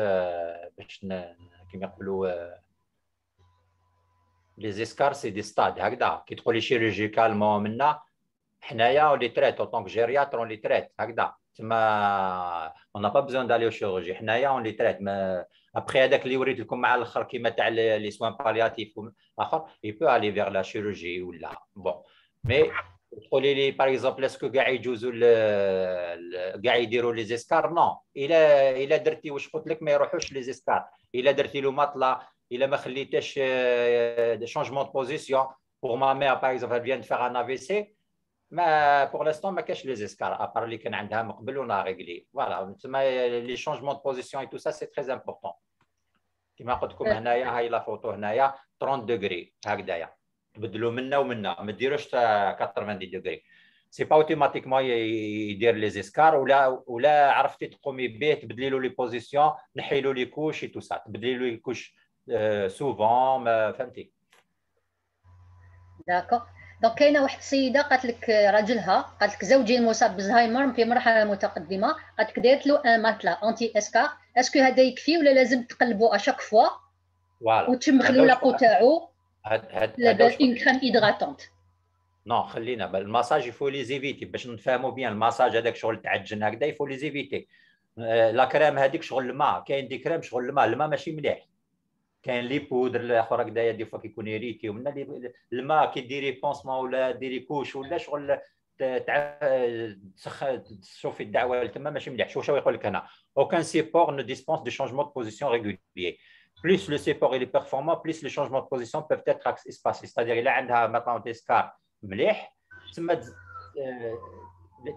باش كما يقولوا لي زيسكار سي دي ستاد هكذا كي تقولي شيرجيكالمون منا حنايا اون لي تريت اون طونك جيرياتر اون لي تريت هكذا. تما on n'a pas besoin d'aller au chirurgie حنايا on les traite après هذاك اللي وريت لكم مع الاخر كيما تاع لي سوان بالياتيف اخر يبو aller vers la chirurgie ولا بون مي تقولي لي باغ اكزومبل اسكو كاع يجوزوا كاع يديروا لي زيسكار نو الا الا درتي واش قلت لك ما يروحوش لي زيسكار الا درتي له مطله الا ما خليتاش شونجمون دو بوزيسيون pour ma mère par exemple elle vient de faire un A V C. Mais pour l'instant, il n'y a pas les escars, à part les qu'on a avant, on a réglé. Voilà, les changements de position et tout ça, c'est très important. Comme je l'ai dit, la photo ici, trente degrés. quatre-vingt-dix degrés. Ce n'est pas automatiquement dire les escars, ou là, vous savez, vous pouvez changer les positions, changer les couches et tout ça. Changer les couches souvent, vous d'accord. دونك كاينه واحد السيده قالت لك راجلها قالت لك زوجي مصاب بالزهايمر في مرحله متقدمه قالت لك دارت له ان ماتلا اونتي اسكار اسكو هذا يكفي ولا لازم تقلبوا اشاك فوا وتمخلوا لاقو تاعو لاباس اون كريم هيدراتونت نو خلينا بالماساج يفو لي زيفيتي باش نفهموا بيان الماساج هذاك شغل تعجن هكذا يفو لي زيفيتي لا كريم هذيك شغل الماء كاين دي كريم شغل الماء الماء ماشي مليح كاين لي بودر الاخر هكذايا دي فوا كيكون يريتي ومن الماء كي ديري بونسمون ولا ديري كوش ولا شغل تشوفي الدعوه تما ماشي مليح. شوف شنو يقول لك هنا اوكان سيبور نو ديسبونس دو شونجمون دو بوزيسيون ريغوليي بليس لو سيبور اي بيرفورمون بليس لو شونجمون دو بوزيسيون بوف تيتر اكس اسباسي ستادير الا عندها ماتون ديسكار مليح تما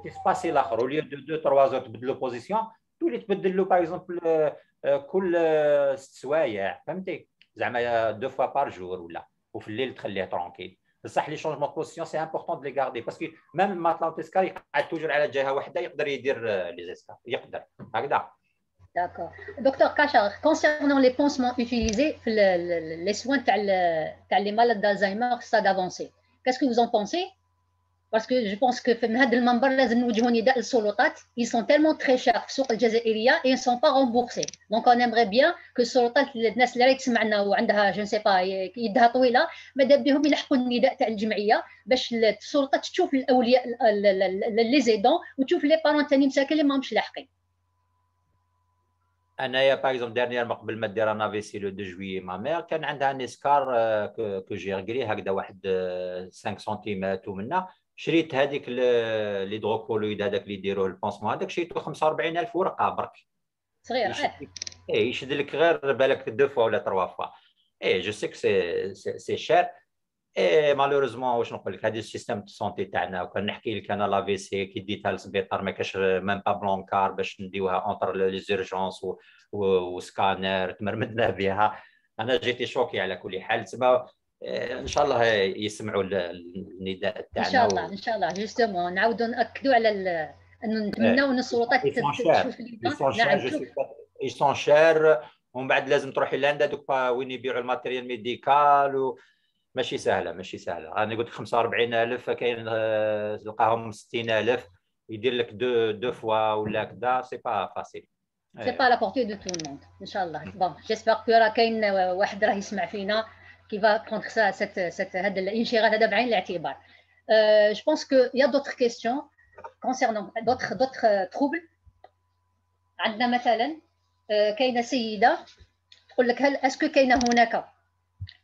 ليسباسي الاخر وليو دو ثلاثة زور تبدلو بوزيسيون تولي تبدل له باغ اكزومبل كل ست سوايع فهمتي زعما دو فوا بار جور ولا وفي الليل تخليه ترونكيل بصح لي شونجمون بوزيسيون سي امبورطون دي غاردي باسكو ميم ماتلانتيسكار يقعد توجور على جهه واحده يقدر يدير لي زيسكار يقدر هكذا. داكور دكتور كاشار كونسيرنون لي بونسمون اوتيليزي في لي سوان تاع تاع لي مالاد دالزايمر ستاد افونسي كاسكو فوز اون بونسي؟ باسكو جو بونس كو من هذا المنبر لازم نوجهوا نداء للسلطات. اي سون تالمون تري شير في السوق الجزائريه اي سون با غومبورسي. دونك انا نبغي بيان كو السلطات الناس اللي راهي تسمعنا وعندها جو سي با يدها طويله ماذا بهم يلحقوا النداء تاع الجمعيه باش السلطات تشوف الاولياء لي زيدون وتشوف لي بارون ثاني مساكن اللي ماهمش لاحقين. انايا باغ اكزومبل ديرنيير قبل ما دير انا فيسي لو دو جويي ما مير كان عندها نسكار كو جي ركري هكذا واحد خمسة سنتيمات ومنا شريت هذيك لي دروكولويد هذاك اللي يديروه البونسمون هذاك شريته خمسة وأربعين ألف ورقه برك صغيره. اي يشد لك غير بالك دو فوا ولا تروا فوا. اي جو سي كو سي سي شير. اي مالوريزمون واش نقول لك هذا السيستم السونتي تاعنا وكان نحكي لك انا لا في سي كي ديتها للسبيطار ما كاش ميم با بلونكار باش نديوها اونتر لي زيرجونس وسكانر تمرمدنا بها. انا جيتي شوكي على كل حال تما. ان شاء الله يسمعوا النداء تاعنا ان شاء الله. ان شاء الله جوستومون نعاودوا ناكدوا على انه نتمناو ان السلطات يسون شير ومن بعد لازم تروحي لهندا دوك وين يبيعوا الماتيريال ميديكال. ماشي سهله ماشي سهله. راني قلت لك خمسة وأربعين ألف كاين تلقاهم ستين ألف يدير لك دو دو فوا ولا كذا. سي با فاسيل سي با لا بورتي دو تو الموند ان شاء الله. بون جيسبر كو راه كاين واحد راه يسمع فينا qui va prendre ça cette cette هذا الانشغال هذا بعين الاعتبار. Je pense que il y a d'autres questions concernant d'autres d'autres troubles. عندنا مثلا كاينه سيده تقول لك هل اسكو كاينه هناك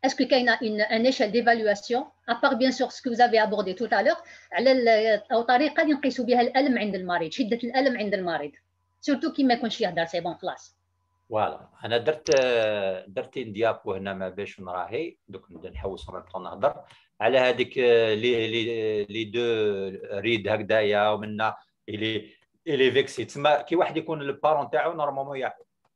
اسكو كاينه ان échelle d'évaluation à part bien sûr ce que vous avez abordé tout à l'heure على او طريقه اللي نقيسوا بها الالم عند المريض شده الالم عند المريض surtout كي ما يكونش يهضر سي بون خلاص. فوالا انا درت درت ديابو هنا ما باش نراهي دوك نبدا نحوس اون طون نهضر على هذيك لي لي لي دو ريد هكذايا ومنا الي الي فيكسي. تسمى كي واحد يكون البارون تاعو نورمالمون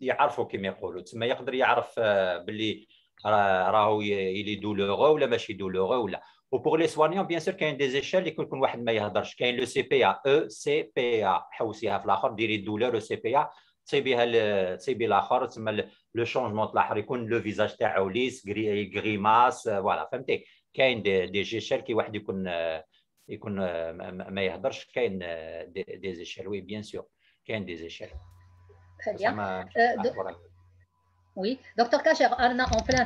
يعرفوا كيما يقولوا. تسمى يقدر يعرف باللي راهو الي دولوغو ولا ماشي دولوغو ولا. وبور لي سوانيون بيان سور كاين دي زيشال اللي يكون واحد ما يهضرش. كاين لو سي بي ا او سي بي ا حوسيها في الاخر ديري دولور او سي بي ا تصيبيها تصيبي الاخر. تسمى لو شونجمون الاخر يكون لو فيزاج تاعو ليس غريماس فوالا فهمتي. كاين دي جيشال كي واحد يكون يكون ما يهضرش. كاين دي زيشال وي بيان سور كاين دي زيشال. Oui, docteur Kacher, on est en plein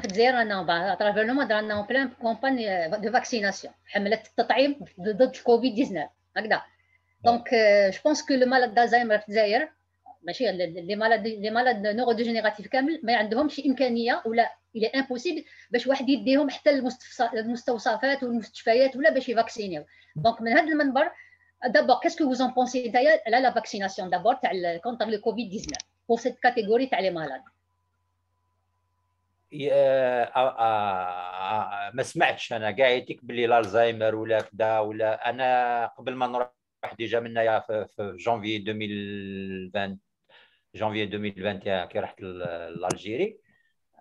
à travers le monde, on est en plein campagne de vaccination. حملة التطعيم ضد الكوفيد تسعة عشر هكذا. Donc je pense que le malade d'Alzheimer في الجزائر ماشي لي مالاد لي مالاد نورو ديجينيراتيف كامل ما عندهمش امكانيه ولا الى امبوسيبل باش واحد يديهم حتى المستوصفات والمستشفيات ولا باش يفاكسينيو. دونك من هذا المنبر دابا كاسكو وزون بونسي نتايا على لا فاكسيناسيون دابور تاع كونتر لو كوفيد تسعة عشر بور سيت كاتيجوري تاع لي مالاد. ما سمعتش انا كاع يتيك باللي الزهايمر ولا كذا ولا. انا قبل ما نروح ديجا منايا في جانفي ألفين وعشرين جانفي ألفين وواحد وعشرين كي رحت لالجيري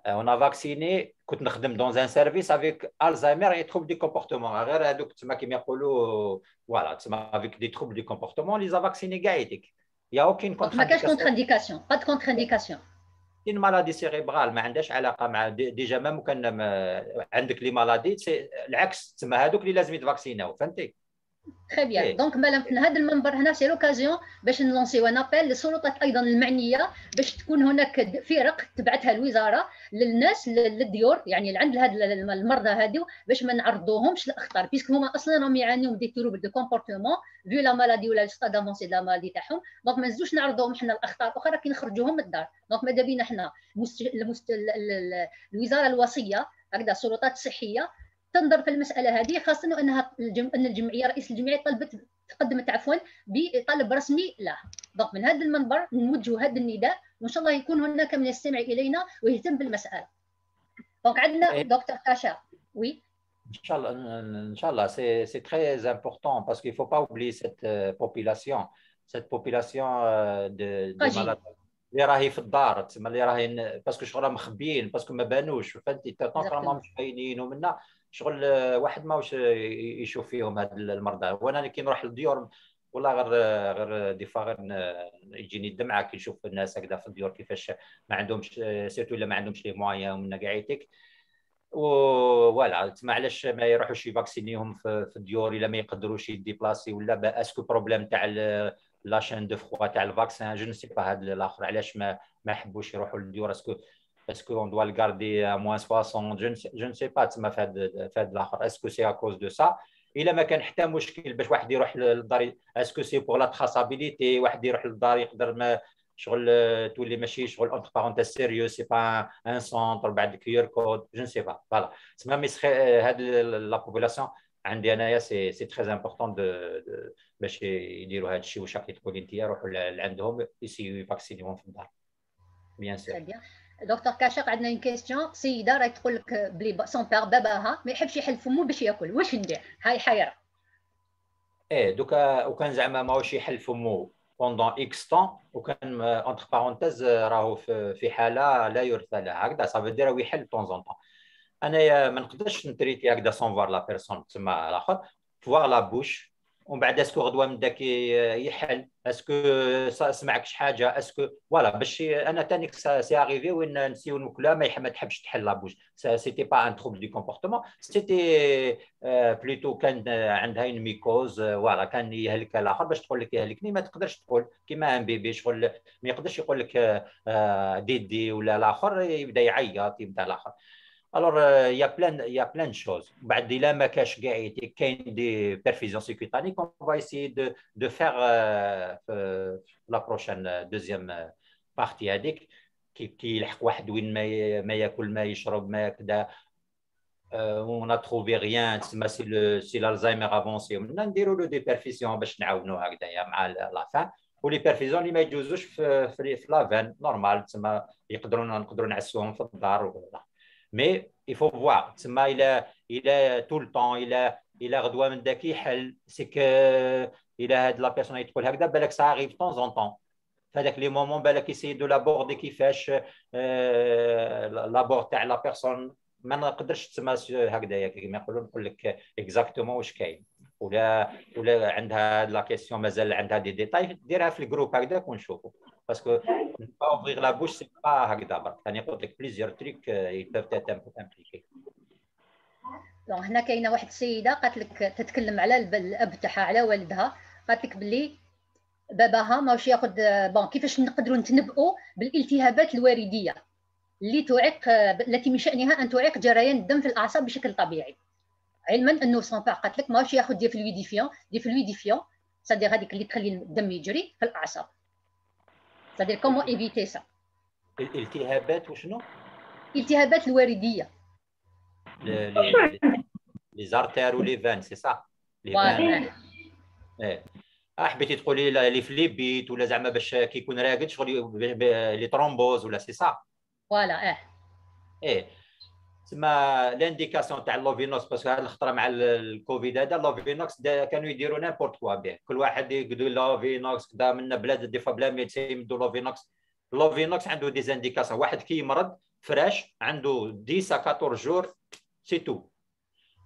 انا فاكسيني كنت نخدم دون ان سيرفيس افيك الزهايمر اي تروب دي كومبورتمون غير هذوك تما كيما يقولوا فوالا تما افيك دي تروب دي كومبورتمون لي زافاكسيني كاع يديك يا اوكين كونتر ما كاش كونتر انديكاسيون با دو كونتر انديكاسيون. كاين مالادي سيريبرال ما عندهاش علاقه مع ديجا ميم كان عندك لي مالادي العكس تما هذوك اللي لازم يتفاكسيناو فهمتي. Très bien. Donc, madame, dans ce membre, c'est l'occasion de lancer un appel aux autorités également المعنية باش تكون هناك فرق تبعتها الوزارة للناس للديور يعني اللي عند هاد المرضى هادو باش ما نعرضوهمش للأخطار بيسك هما أصلا راهم يعانيو من دي تروبل دو كومبورتمون فيو لا مالادي ولا لو ستاد افونسي دو لا مالادي تاعهم. دونك ما نزيدوش نعرضوهم حنا لأخطار أخرى كي نخرجوهم من الدار. دونك ماذا بينا حنا الوزارة الوصية هكذا السلطات الصحية تنظر في المساله هذه خاصه انها الجم... ان الجمعيه رئيس الجمعيه طلبت تقدمت عفوا بطلب رسمي له. دونك من هذا المنبر نوجه هذا النداء وان شاء الله يكون هناك من يستمع الينا ويهتم بالمساله. دونك عندنا دكتور كاشا وي ان شاء الله ان شاء الله سي سي تري امبورطون باسكو il faut pas oublier cette population cette population de de malades اللي راهي في الدار تسمى اللي راهي باسكو شغل راهم مخبيين باسكو ما بانوش فهمتي طونك راهم مش باينين ومنا شغل واحد ماهوش يشوف فيهم هاد المرضى. وانا كي نروح للديور والله غير غير دي فا غير يجيني الدمعه كي نشوف الناس هكذا في الديور كيفاش ما عندهمش سيرتو الا ما عندهمش لي موان ومنا كاع يتيك ووالا تما علاش ما يروحوش يفاكسينيهم في الديور الا ما يقدروش يديبلاسي ولا با اسكو بروبليم تاع لا شين دو فخوا تاع الفاكسان جو نو سي با هاد الاخر علاش ما ما حبوش يروحوا للديور اسكو اسكو اون دوا الكاردي موان سواسون جو نو سي با تما في هاد في هاد الاخر اسكو سي ا كوز دو سا الا ما كان حتى مشكل باش واحد يروح للدار اسكو سي بور لا تراسابيليتي واحد يروح للدار يقدر ما شغل تولي ماشي شغل اونتر بارونتيز سيريو سي با ان سونتر بعد كيور كود جو نسي با فوالا تسمى ميسخي هاد لا بوبولاسيون عندي انايا سي سي تري امبورطون باش يديروا هاد الشيء واش راكي تقولي انت يروحوا لعندهم يسيو يفاكسينيهم في الدار بيان سور. دكتور كاشق عندنا اون كيستيون، سيده راهي تقول لك بلي سون بار باباها ما يحبش يحل فمو باش ياكل، واش ندير؟ هاي حيره. ايه دوكا وكان زعما ماهوش يحل فمو pendant X temps وكان entre parenthèses راهو في حاله لا يرثى لها هكذا ça veut dire راهو يحل de temps en temps. انايا ما نقدرش نتريتي هكذا sans voir la personne تسمى الاخر voir la bouche ومن بعد اسكو غدوه من داك يحل اسكو سمعك شي حاجه اسكو فوالا باش انا ثاني سي اريفي وين نسيو الماكله ما تحبش تحل لابوش سيتي با ان تروبل دو كومبورتمون سيتي بلوتو كان عندها اون ميكوز فوالا كان يهلك الاخر باش تقول لك يهلكني ما تقدرش تقول كيما ان بيبي شغل ما يقدرش يقول لك ديدي ولا الاخر يبدا يعيط يبدا الاخر الوغ يا بلان يا بلان شوز بعد الا ما كاش كاع يتيك كاين دي بيرفيزيون سيكوتانيك اون فا ايسيي دو دو فيغ لا بروشين دوزيام بارتي هذيك كي كي يلحق واحد وين ما ياكل ما يشرب ما كذا اون ا تروفي ريان تسمى سي لو سي الزهايمر افونسي ومن نديرو لو دي بيرفيزيون باش نعاونو هكذايا مع لافان ولي بيرفيزيون اللي ما يجوزوش في في لافان نورمال تسمى يقدروا نقدروا نعسوهم في الدار وكذا. Mais il faut voir, il a, il a tout le temps, il a, il a redoué un daki, c'est que il a de la personnalité pour l'agda, ça arrive de temps en temps. C'est-à-dire que les moments, il essaie de l'aborder qui fâche, l'aborder à la personne. ما نقدرش تسمى هكذايا كيما يقولوا نقول لك اكزاكتومون واش كاين ولا ولا عندها لا كيسيون مازال عندها دي ديتاي ديرها في الجروب هكذاك ونشوفوا باسكو با اوفغيغ لا بوش سي با هكذا برك يعني قلت لك بليزيور تريك يتاف تاع امبليكي. دونك هنا كاينه واحد السيده قالت لك تتكلم على الاب تاعها على والدها قالت لك باللي باباها ماهوش ياخذ بون كيفاش نقدروا نتنبؤوا بالالتهابات الوارديه اللي تعيق التي من شأنها أن تعيق جريان الدم في الأعصاب بشكل طبيعي. علما أنه صنفاع قالت لك ماهوش ياخذ دي فلويديفيون، دي فلويديفيون، صدير هذيك اللي تخلي الدم يجري في الأعصاب. صدير كومون إيفيتي سا. الالتهابات وشنو؟ الالتهابات الوردية. لي زارتير ولي فان سي سا. فوالا. إيه. حبيتي تقولي لي في لي بيت ولا زعما باش كي يكون راقد شغل لي ترومبوز ولا سي سا. فوالا اه ايه تسمى لانديكاسيون تاع لوفينوكس باسكو هاد الخطره مع الكوفيد هذا لوفينوكس كانوا يديروا نامبورت كوا به كل واحد يقدو لوفينوكس كدا منا بلاد دي فوا بلا ميدسين يمدو لوفينوكس لوفينوكس عنده دي زانديكاسيون واحد كي يمرض فراش عنده عشرة إلى أربعطاش جور سي تو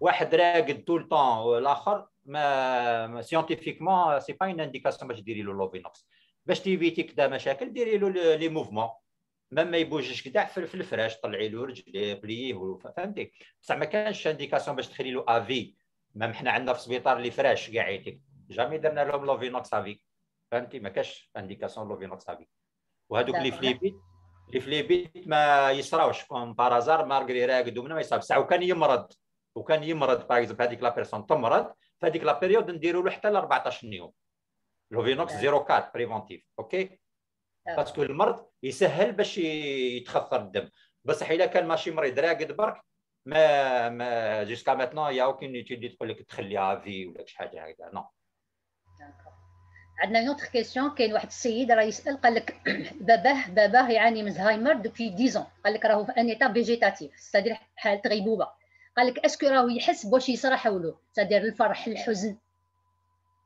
واحد راقد طول طون الاخر ما سيونتيفيكمون سي با اون انديكاسيون باش ديري له لوفينوكس باش تيفيتي كدا مشاكل ديري له لي موفمون مام ما يبوجش كدا في الفراش طلعي له رجليه بليه فهمتي بصح ما كانش انديكاسيون باش تخلي له افي مام حنا عندنا في السبيطار اللي فراش كاع يتيك جامي درنا لهم لوفينوكس افي فهمتي ما كاش انديكاسيون لوفينوكس افي وهذوك اللي فليبيت اللي فليبيت ما يصراوش كوم بارازار مارغري راقد ومنا ما يصاب بصح وكان يمرض وكان يمرض باغ اكزومبل هذيك لا بيرسون تمرض فهذيك لا بيريود نديروا له حتى ل أربعطاش يوم لوفينوكس أربعة بريفونتيف اوكي باسكو المرض يسهل باش يتخثر الدم بصح الا كان ماشي مريض راقد برك ما ما جيسكا ماتنون يا اوكين ايتيدي تقول لك تخليها في ولا شي حاجه هكذا نو. عندنا نوتر كيسيون كاين واحد السيد راه يسال قال لك باباه باباه يعاني من الزهايمر دوبي ديزون قال لك راهو في ان ايتا فيجيتاتيف سادير حاله غيبوبه قال لك اسكو راهو يحس بواش يصرا حولو سادير الفرح الحزن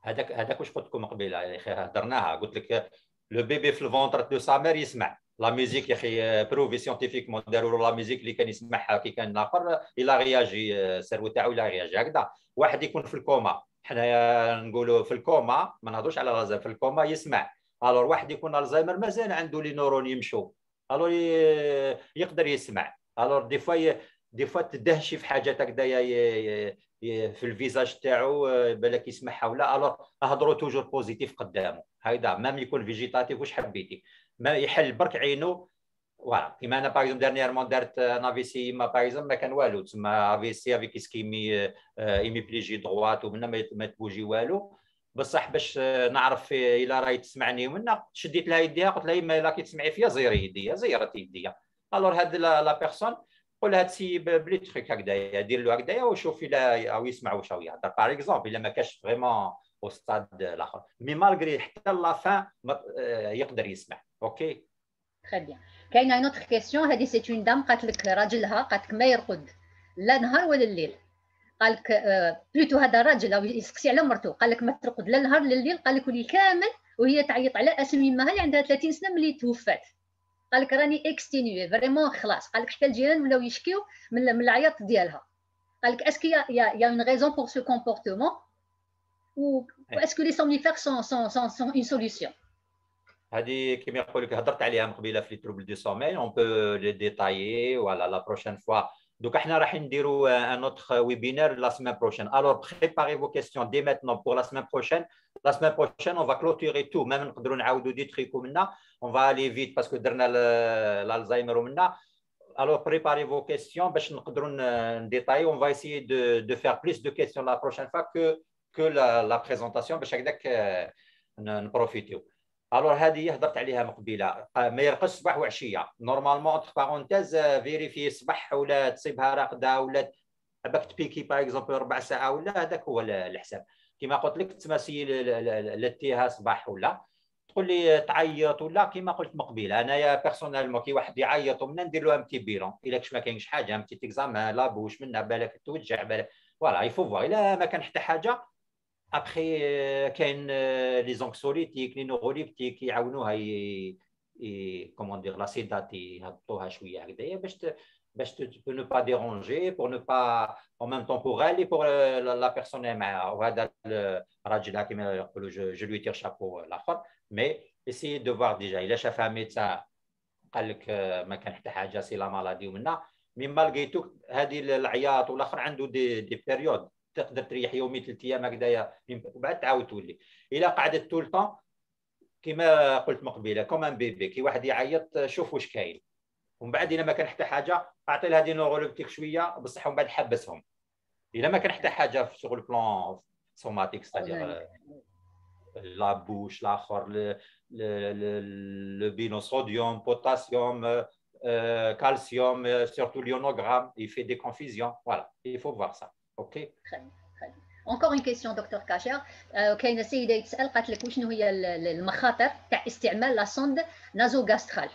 هذاك هذاك واش قلت لكم قبيله يا اخي هضرناها قلت لك لو بيبي في الفونتر دو سامير يسمع لا ميوزيك يا اخي بروفي سيونتيفيكمون داروا لا ميوزيك اللي كان يسمعها كي كان الاخر الى رياجي السيرو تاعو الى رياجي هكذا واحد يكون في الكوما حنايا نقولوا في الكوما ما نهضروش على الزهايمر في الكوما يسمع الور واحد يكون الزهايمر مازال عنده لي نورون يمشوا الور يقدر يسمع الور دي فوا دي فوا تدهشي في حاجات هكذايا في الفيزاج تاعو بالك يسمعها ولا الوغ اهضروا توجور بوزيتيف قدامه، هيدا مام يكون فيجيتاتيف واش حبيتي، ما يحل برك عينو فوالا. كيما انا باغ اكزومبل ديرنييرمون دارت ان افي سي ما باغ اكزومبل ما كان والو، تسمى افي سي افيك اسكيمي ايمي بليجي دغوات ومنا ما تبوجي والو، بصح باش نعرف الا راهي تسمعني منا شديت لها يديها قلت لها يما لا كي تسمعي فيا زيري يديا، زيرت يديا. الوغ هاد لا بيرسون قول لها تسي بلي تخيك هكذايا، دير له هكذايا وشوف الا او يسمع واش راهو يهضر باغ اكزومبل، الا ما كانش فريمون او ستاد الاخر مي مالغري حتى لافان يقدر يسمع. اوكي تري بيان. كاينه اون اوتر كيسيون، هذه سي اون دام قالت لك راجلها قالت لك ما يرقد لا نهار ولا الليل، قال لك بلوتو هذا الراجل يسقسي على مرته، قال لك ما ترقد لا نهار لا الليل، قال لك ولي كامل وهي تعيط على اسم يماها اللي عندها ثلاثين سنه ملي توفات، قال لك راني اكستينيو فريمون خلاص، قال لك حتى الجيران ولاو يشكيو من من العياط ديالها، قال لك اسكو يا يا اون ريزون بور سو كومبورتمون و اسكو لي سومنيفير سون سون سون سون اون سوليسيون. هادي كيما يقول لك هضرت عليها من قبيله في لي تروبل دو سوميل، اون بو لي ديتايي ولا لا بروشين فوا. دوكا حنا رايحين نديرو ان اوتر ويبينار لا سيمين بروشين، الوغ بريباري فو كيستيون دي ماتنون بور لا سيمين بروشين. لا سيمين بروشين اون فا كلوتيري تو، ميم نقدرو نعاودو دي تريكو منا، اون فا الي فيت باسكو درنا الالزايمر ومنا. الوغ بريباري فو كيستيون باش نقدرو نديتايي، اون فا ايسيي دو دو فير بليس دو كيستيون لا بروشين فوا كو كو لا بريزونطاسيون باش هكذاك نبروفيتيو. الوغ هذه هضرت عليها من قبيله، ما يرقص صباح وعشيه، نورمالمون اونتخ بارونتيز فيريفي الصبح ولا تصيبها راقده ولا باك تبيكي باغ اكزومبل ربع ساعه ولا، هذاك هو الحساب. كما قلت لك تماسي لاتيها صباح ولا تقول لي تعيط ولا كما قلت من قبيله، انايا بيرسونيلمون كي واحد يعيط ومنا ندير له ان بتي بيلون، الا كش ما كاينش حاجه ان بتي اكزامان لابوش منا بالك توجع بالك فوالا يفو فوا، الا ما كان حتى حاجه ابخي كاين لي زونكسوليتيك لي نوروليبتيك يعاونوها اي كومون دير لا سيدات يهبطوها شويه هكذايا باش باش تو نو با ديرونجي بور نو با اون ميم طون بور اي بور لا بيرسون اللي معاها. وهذا الراجل كيما يقولوا جو لوي تير شابو الاخر، مي ايسيي دو فوار ديجا الا شافها ميتا قال لك ما كان حتى حاجه سي لا مالادي ومنا مي مالغيتو هذه العياط والاخر عنده دي دي بيريود تقدر تريح يومي ثلاث ايام هكذايا وبعد تعاود تولي. الا قعدت طول الطون كما قلت من قبيله كوم ان بيبي، كي واحد يعيط شوف واش كاين، ومن بعد الا ما كان حتى حاجه اعطي لها دي نورولوبتيك شويه بصح، ومن بعد حبسهم الا ما كان حتى حاجه في شغل بلون سوماتيك ستادير لا بوش لاخر لو بينو صوديوم بوتاسيوم كالسيوم سورتو ليونوغرام يفي دي كونفيزيون فوالا يفو فوار سا. اوكي اونكور اون كيسيون دكتور كاشر، كاينه سيده يتسال قالت لك وشنو هي المخاطر تاع استعمال لا سوند نازوغاسترال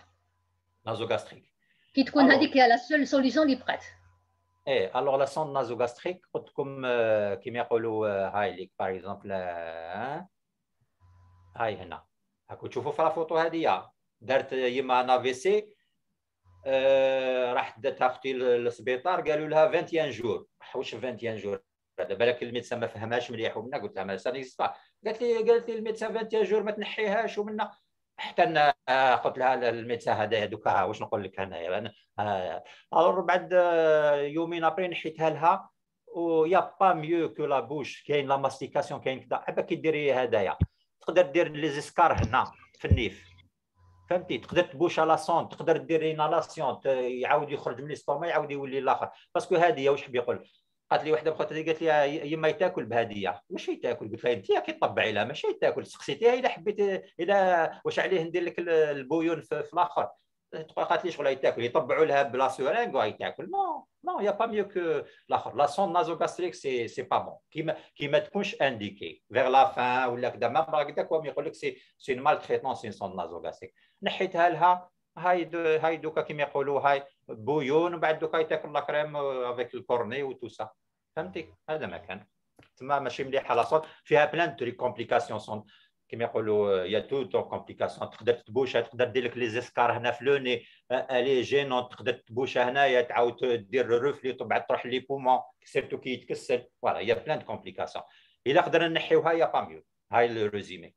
نازوغاستريك كي تكون هذيك هي لا سول سوليسيون اللي بقات. ايه الوغ لا سوند نازوغاستريك قلت لكم كيما يقولوا هاي ليك باغ اكزومبل، هاي هنا راكم تشوفوا في الفوطو هذه دارت يما نافي سي، راحت داتها اختي للسبيطار قالوا لها واحد وعشرين جور، واش واحد وعشرين جور هذا بالك الميدسان ما فهمهاش مليح ومنا، قلت لها ما سا نيكزيست با، قالت لي قالت لي الميدسان واحد وعشرين جور ما تنحيهاش ومنا حتى قلت لها الميدسان هذايا دوكا واش نقول لك انايا انا آه. بعد يومين ابري نحيتها لها ويا با ميو كو لا بوش، كاين لا ماستيكاسيون كاين كذا، عبا كي ديري هذايا تقدر دير لي زيسكار هنا في النيف فهمتي، تقدر تبوش على لاسون، تقدر دير رينالاسيون يعاود يخرج من الاستوما يعاود يولي الاخر، باسكو هذه واش حاب يقول. قالت لي وحده من خواتاتي قالت لي يما تاكل بهذه، واش تاكل؟ قلت لها انت كي طبعي لها ماشي تاكل، سقسيتيها الا حبيت الا واش عليه ندير لك البويون في الاخر، قالت لي شغل تاكل يطبعوا لها بلا سورانغ وهي تاكل، نو نو يا با ميو كو الاخر. لاسون نازوغاستريك سي سي با بون كيما كيما تكونش انديكي فيغ لا فان ولا كذا، ما هكذاك هو يقول لك سي سي مال تريتون سي سون نازوغاستريك. نحيتها لها هاي هاي دوكا كيما يقولوا هاي بويون، وبعد دوكا يتاكل لا كريم افيك الكورني وتو سا فهمتي، هذا ما كان تما ماشي مليحه لا صوت فيها بلان تري كومبليكاسيون صون كيما يقولوا يا تو تو كومبليكاسيون، تقدر تبوشها تقدر دير لك لي زيسكار هنا في لوني الي جينون، تقدر تبوشها هنايا تعاود دير روفلي وبعد تروح لي بومون سيرتو كي يتكسل فوالا، يا بلان دو كومبليكاسيون الا قدرنا نحيوها يا با ميو. هاي لو ريزومي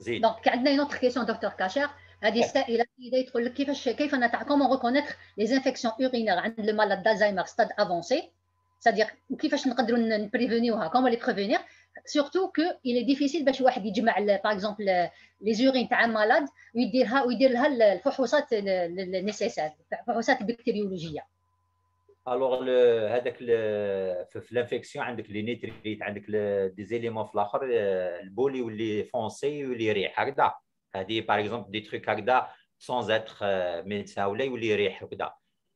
زيد. دونك عندنا اون اوتر كيسيون دكتور كاشر هذه السائله اللي تقول لك كيفاش كيف نتاع كومون ريكونيتر لي زانفيكسيون اورينير عند لو مالاد دازايمر ستاد افونسي سادير كيفاش نقدروا نبريفينيوها كومون لي بريفينير سورتو كو اي ديفيسيل باش واحد يجمع باغ اكزومبل لي زورين تاع مالاد ويديرها ويدير لها الفحوصات النيسيسار الفحوصات البكتيريولوجيه. الوغ هذاك في الانفيكسيون عندك لي نيتريت عندك دي زيليمون في الاخر البول يولي فونسي يولي يريح هكذا. هذه باغ اكزومبل دي تروك هكذا سونز اتر ميدسان ولا يولي يريح هكذا.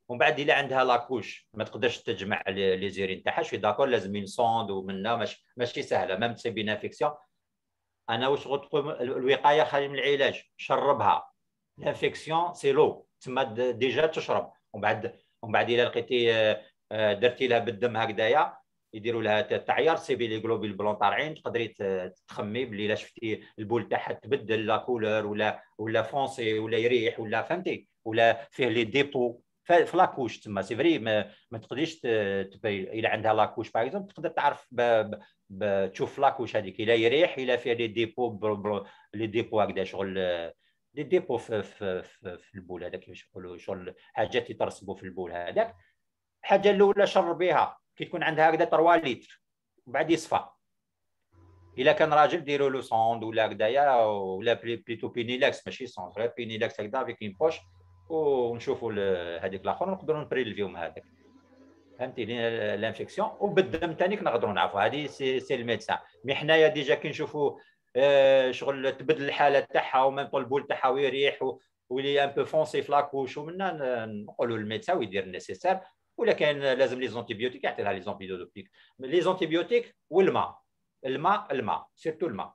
ومن بعد إلا عندها لاكوش ما تقدرش تجمع لي زيرين تاعها شوي داكور لازم اون سوند ومنها ماشي ماشي سهله ميم تصيب اون انفيكسيون. انا واش غتقول الوقايه خالي من العلاج، شربها الانفيكسيون سي لو تما ديجا تشرب. ومن بعد ومن بعد إلا لقيتي درتي لها بالدم هكذايا يديروا لها تعيير سيبي لي غلوبول بلون طالعين تقدري تخمي بلي الا شفتي البول تاعها تبدل لا كولور ولا ولا فونسي ولا يريح ولا فهمتي ولا فيه لي ديبو في لاكوش تما سي فري ما, ما تقدريش تبين. الا عندها لاكوش باغ اكزومبل تقدر تعرف ب... ب... تشوف لاكوش هذيك الا يريح الا فيها لي ديبو بر... لي ديبو هكذا شغل لي ديبو في, في... في... في البول هذاك كيفاش نقولوا شغل حاجات يترسبوا في البول هذاك. الحاجه الاولى شربيها كي تكون عندها هكذا تروا لتر وبعد يصفى. الا كان راجل ديروا له سوند ولا هكذايا ولا بليتو بينيلاكس ماشي سوند غير بينيلاكس هكذا افيك اون بوش ونشوفوا هذيك الاخر ونقدروا نبريلفيوم هذاك فهمتي لانفيكسيون. وبالدم ثاني نقدروا نعرفوا هذه سي سي الميدسان. مي حنايا ديجا كي نشوفوا شغل تبدل الحاله تاعها ومام طول البول تاعها ويريح ويولي ان بو فونسي في لاكوش ومنا نقولوا للميدسان ويدير النيسيسار. ولا كان لازم لي زونتيبيوتيك يعطي لها لي زونتيبيوتيك لي زونتيبيوتيك والماء الماء الماء سيرتو الماء.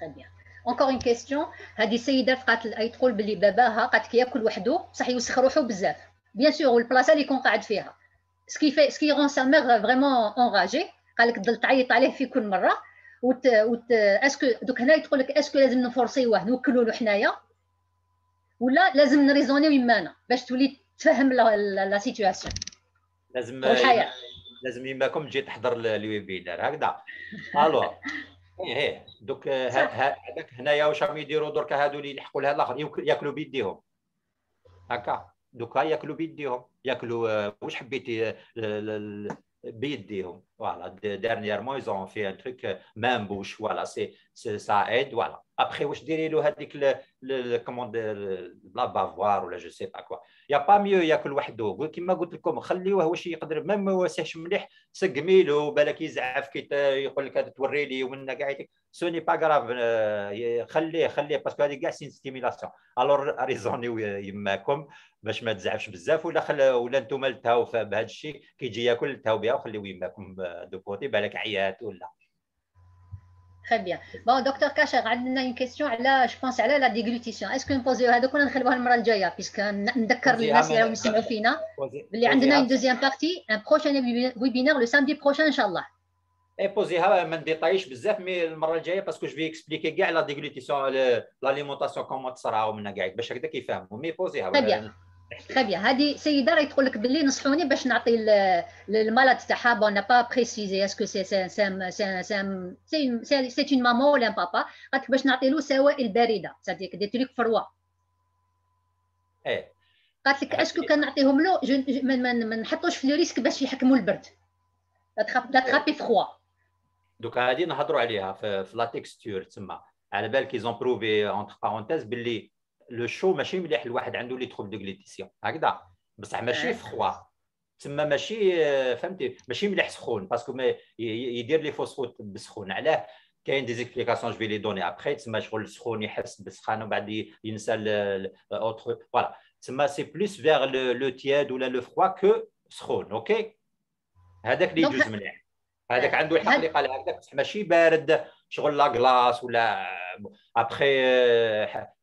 تري بيان. اونكور اون كيستيون. هذه السيده قالت اي تقول بلي باباها قالت ياكل وحده بصح يوسخ روحه بزاف بيان سور والبلاصه اللي يكون قاعد فيها سكي في سكي رون سا ميغ فريمون اونراجي. قال لك تضل تعيط عليه في كل مره وت... وت... اسكو دوك هنا تقول لك اسكو لازم نفورسيوه نوكلوا له حنايا ولا لازم نريزونيو يمانا باش تولي تفهم لا سيتوياسيون. لازم والحياة. لازم يماكم تجي تحضر الويبينار هكذا. الو ايه ايه دوك هذاك هنايا واش راهم يديروا دركا هادو اللي يلحقوا لها الاخر ياكلوا بيديهم هكا دوكا ياكلوا بيديهم ياكلوا واش حبيتي بيديهم فوالا ديرنييرمون يزون في ان تروك مام بوش فوالا سي سا ايد فوالا ابخي واش ديري له هذيك كوموند لا بافوار ولا جو سي با كوا يا با ميو ياكل وحده كيما قلت لكم خليوه واش يقدر مام ما واسعش مليح سقمي له بالك يزعف كي يقول لك توري لي ومنا كاع سوني با غراف خليه خليه باسكو هذه كاع سين ستيميلاسيون. الور ريزونيو يماكم باش ما تزعفش بزاف ولا خل... ولا نتوما التهاو بهذا الشيء كي يجي ياكل التهاو بها وخليوه يماكم دو كوتي بالك عيات ولا. Très bien. Bon, docteur Kachar, عندنا une question على je pense على la déglutition. Est-ce que نبوزيو هذوك ولا نخليوها المره الجايه باسكو نذكر الناس اللي راهم يسمعوا فينا باللي عندنا une deuxième partie, un prochain webinaire le samedi prochain ان شاء الله. اي بوزيها ما نديطايش بزاف مي المره الجايه باسكو جو في اكسبليكي كاع لا ديغلوتيسيون لاليمونطاسيون كومون تصرا ومنا كاع باش هكذا كيفهموا مي بوزيها. Très bien. Très bien. هذه سيده راهي تقول لك باللي نصحوني باش نعطي للمالاد تاعها بون نا با بريسيزي اسكو سي سي سي سي سي اون مامون ولا بابا قالت لك باش نعطي له سوائل بارده ساديك دي تريك فروا. ايه قالت لك اسكو كان نعطيهم له ما نحطوش في لو ريسك باش يحكموا البرد لا تخابي فخوا. دوكا هذه نهضروا عليها في لا تيكستور تما على بالك ايزون بروفي اونتر بارونتيز باللي لو شو ماشي مليح الواحد عنده لي تروب دو غليتيسيون هكذا بصح ماشي فخوا تما ماشي فهمتي ماشي مليح سخون باسكو يدير لي فوسفوت بسخون. علاه كاين دي زيكليكاسيون جو في لي دوني ابخي تما شغل سخون يحس بالسخانه وبعد ينسى اوتر فوالا تما سي بلوس فيغ لو تياد ولا لو فخوا كو سخون. اوكي هذاك اللي يجوز مليح هذاك عنده الحق اللي قال هكذاك بصح ماشي بارد شغل لا كلاص ولا ابخي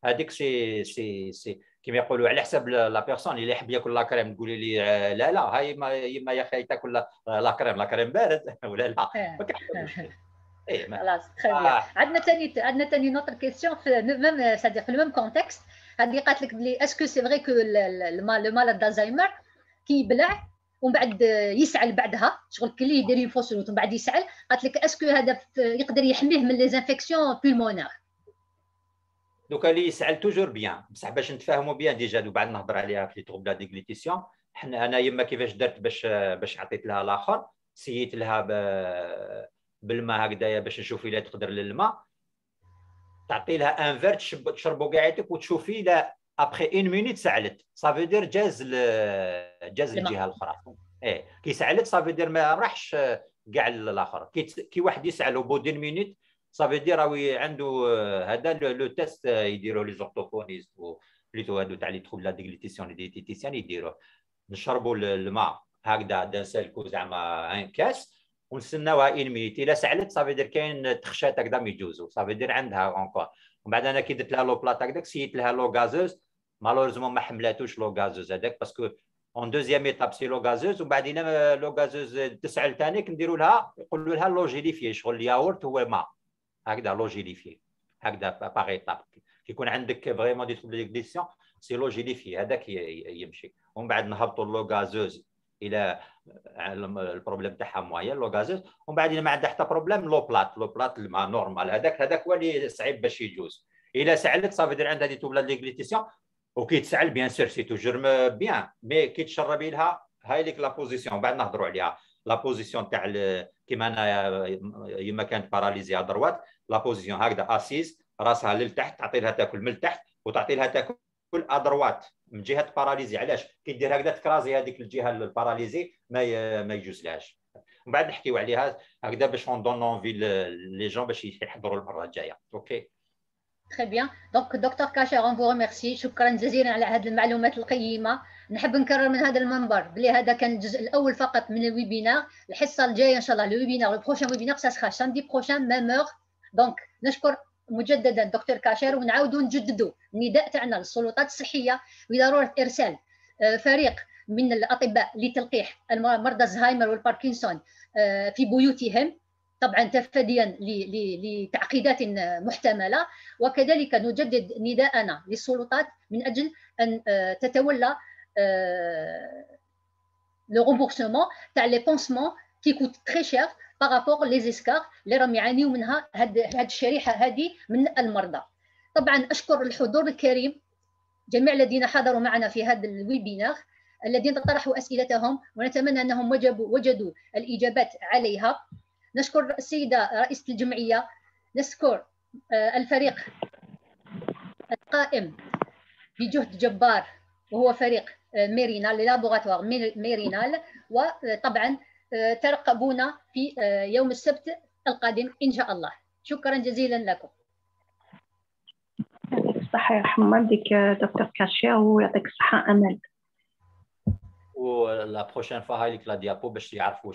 هذيك سي سي سي كيما يقولوا على حساب لا بيرسون اللي يحب ياكل لا كريم تقولي لي لا لا هاي ما يما يا اخي تاكل لا كريم لا كريم بارد ولا لا ما كاينش اي خلاص. عندنا ثاني عندنا ثاني نوتر كيسيون في ميم سادير في الميم كونتكست هذه قالت لك بلي اسكو سي فغي كو المال دازايمر كيبلع ومن بعد يسعل بعدها شغل كلي يدير اون فوس ومن بعد يسعل قالت لك اسكو هذا يقدر يحميه من لي زانفيكسيون بولمونار دوكا اللي يسعل توجور بيان، بصح باش نتفاهموا بيان ديجا بعد نهضر عليها في تروبلا ديغليتيسيون. حنا انا يما كيفاش درت باش باش عطيت لها الاخر، سييت لها ب... بالماء هكذايا باش نشوف الا تقدر للماء، تعطي لها ان فير تشب... تشربوا كاعيتك وتشوفي الا ابخي اون مينيت سعلت، صافي دير جاز ل... جاز الجهه الاخرى. ايه كي سعلت صافي دير ما راحش كاع للاخر. كي كي واحد يسعل بو دين مينيت صافي دير راهو عنده هذا لو تيست يديروه لي زورتوفونيست و بليتو هادو تاع لي تروبلا ديغليتيسيون لي ديتيسيان يديروه. نشربوا الماء هكذا دان سالكو زعما ان كاس ونستناوها اون مينيت، الا سعلت صافي دير كاين تخشات هكذا ميجوزو، صافي دير عندها اونكور. ومن بعد انا كي درت لها لو بلاط هكذاك سييت لها لو غازوز، مالوريزمون ما حملاتوش لو غازوز هذاك باسكو اون دوزيام ايتاب سي لو غازوز. ومن بعد الا لو غازوز تسعل ثاني كنديروا لها نقولوا لها لو جيليفي، شغل الياورت هو ماء هكذا لو جيليفي هكذا باغ ايتاب. كيكون عندك فريمون دي تروبل ديغليسيون سي لو جيليفي هذاك يمشي. ومن بعد نهبطوا لو غازوز الى البروبليم تاعها مويان لو غازوز. ومن بعد الا ما عندها حتى بروبليم لو بلاط لو بلاط الماء نورمال هذاك هذاك هو اللي صعيب باش يجوز. الا سعلت صافي دير عندها دي تروبل ديغليتيسيون. وكي تسعل بيان سور سي توجور بيان، مي كي تشربي لها هاي ليك لا بوزيسيون. بعد نهضروا عليها لا بوزيسيون تاع كيما انا يما كانت باراليزي على دروات، لا بوزيسيون هكذا اسيز راسها للتحت، تعطي لها تاكل من التحت وتعطي لها تاكل على دروات من جهه باراليزي. علاش كي دير هكذا تكرازي هذيك الجهه الباراليزي ما ما يجوزلهاش. من بعد نحكيو عليها هكذا باش اون دون اونفي لي جون باش يحضروا المره الجايه. اوكي تري بيان. دونك دكتور كاشير اون فو ريميرسي، شكرا جزيلا على هذه المعلومات القيمه. نحب نكرر من هذا المنبر بلي هذا كان الجزء الاول فقط من الويبينار. الحصه الجايه ان شاء الله الويبينار لو بروشين ويبينار سا سرا سامدي بروشين ميم اور. دونك نشكر مجددا الدكتور كاشير، ونعاودوا نجددوا النداء تاعنا للسلطات الصحيه بضروره ارسال فريق من الاطباء لتلقيح مرضى الزهايمر والباركنسون في بيوتهم، طبعا تفاديا لتعقيدات محتمله. وكذلك نجدد نداءنا للسلطات من اجل ان تتولى لو رومبورسمون تاع لي بونسمون كي كوت تري شير بارابور لي زيسكار اللي راهم يعانيو منها هاد هاد الشريحه هادي من المرضى. طبعا اشكر الحضور الكريم، جميع الذين حضروا معنا في هذا الويبينار، الذين طرحوا اسئلتهم ونتمنى انهم وجبوا وجدوا الاجابات عليها. نشكر السيده رئيسه الجمعيه، نشكر الفريق القائم بجهد جبار وهو فريق ميرينال لابوغاتوار ميرينال. وطبعا ترقبونا في يوم السبت القادم ان شاء الله. شكرا جزيلا لكم. يعطيك الصحه يرحم والديك دكتور كاشير ويعطيك الصحه امل. و لا بروشين فوا هايليك لا ديابو باش يعرفوا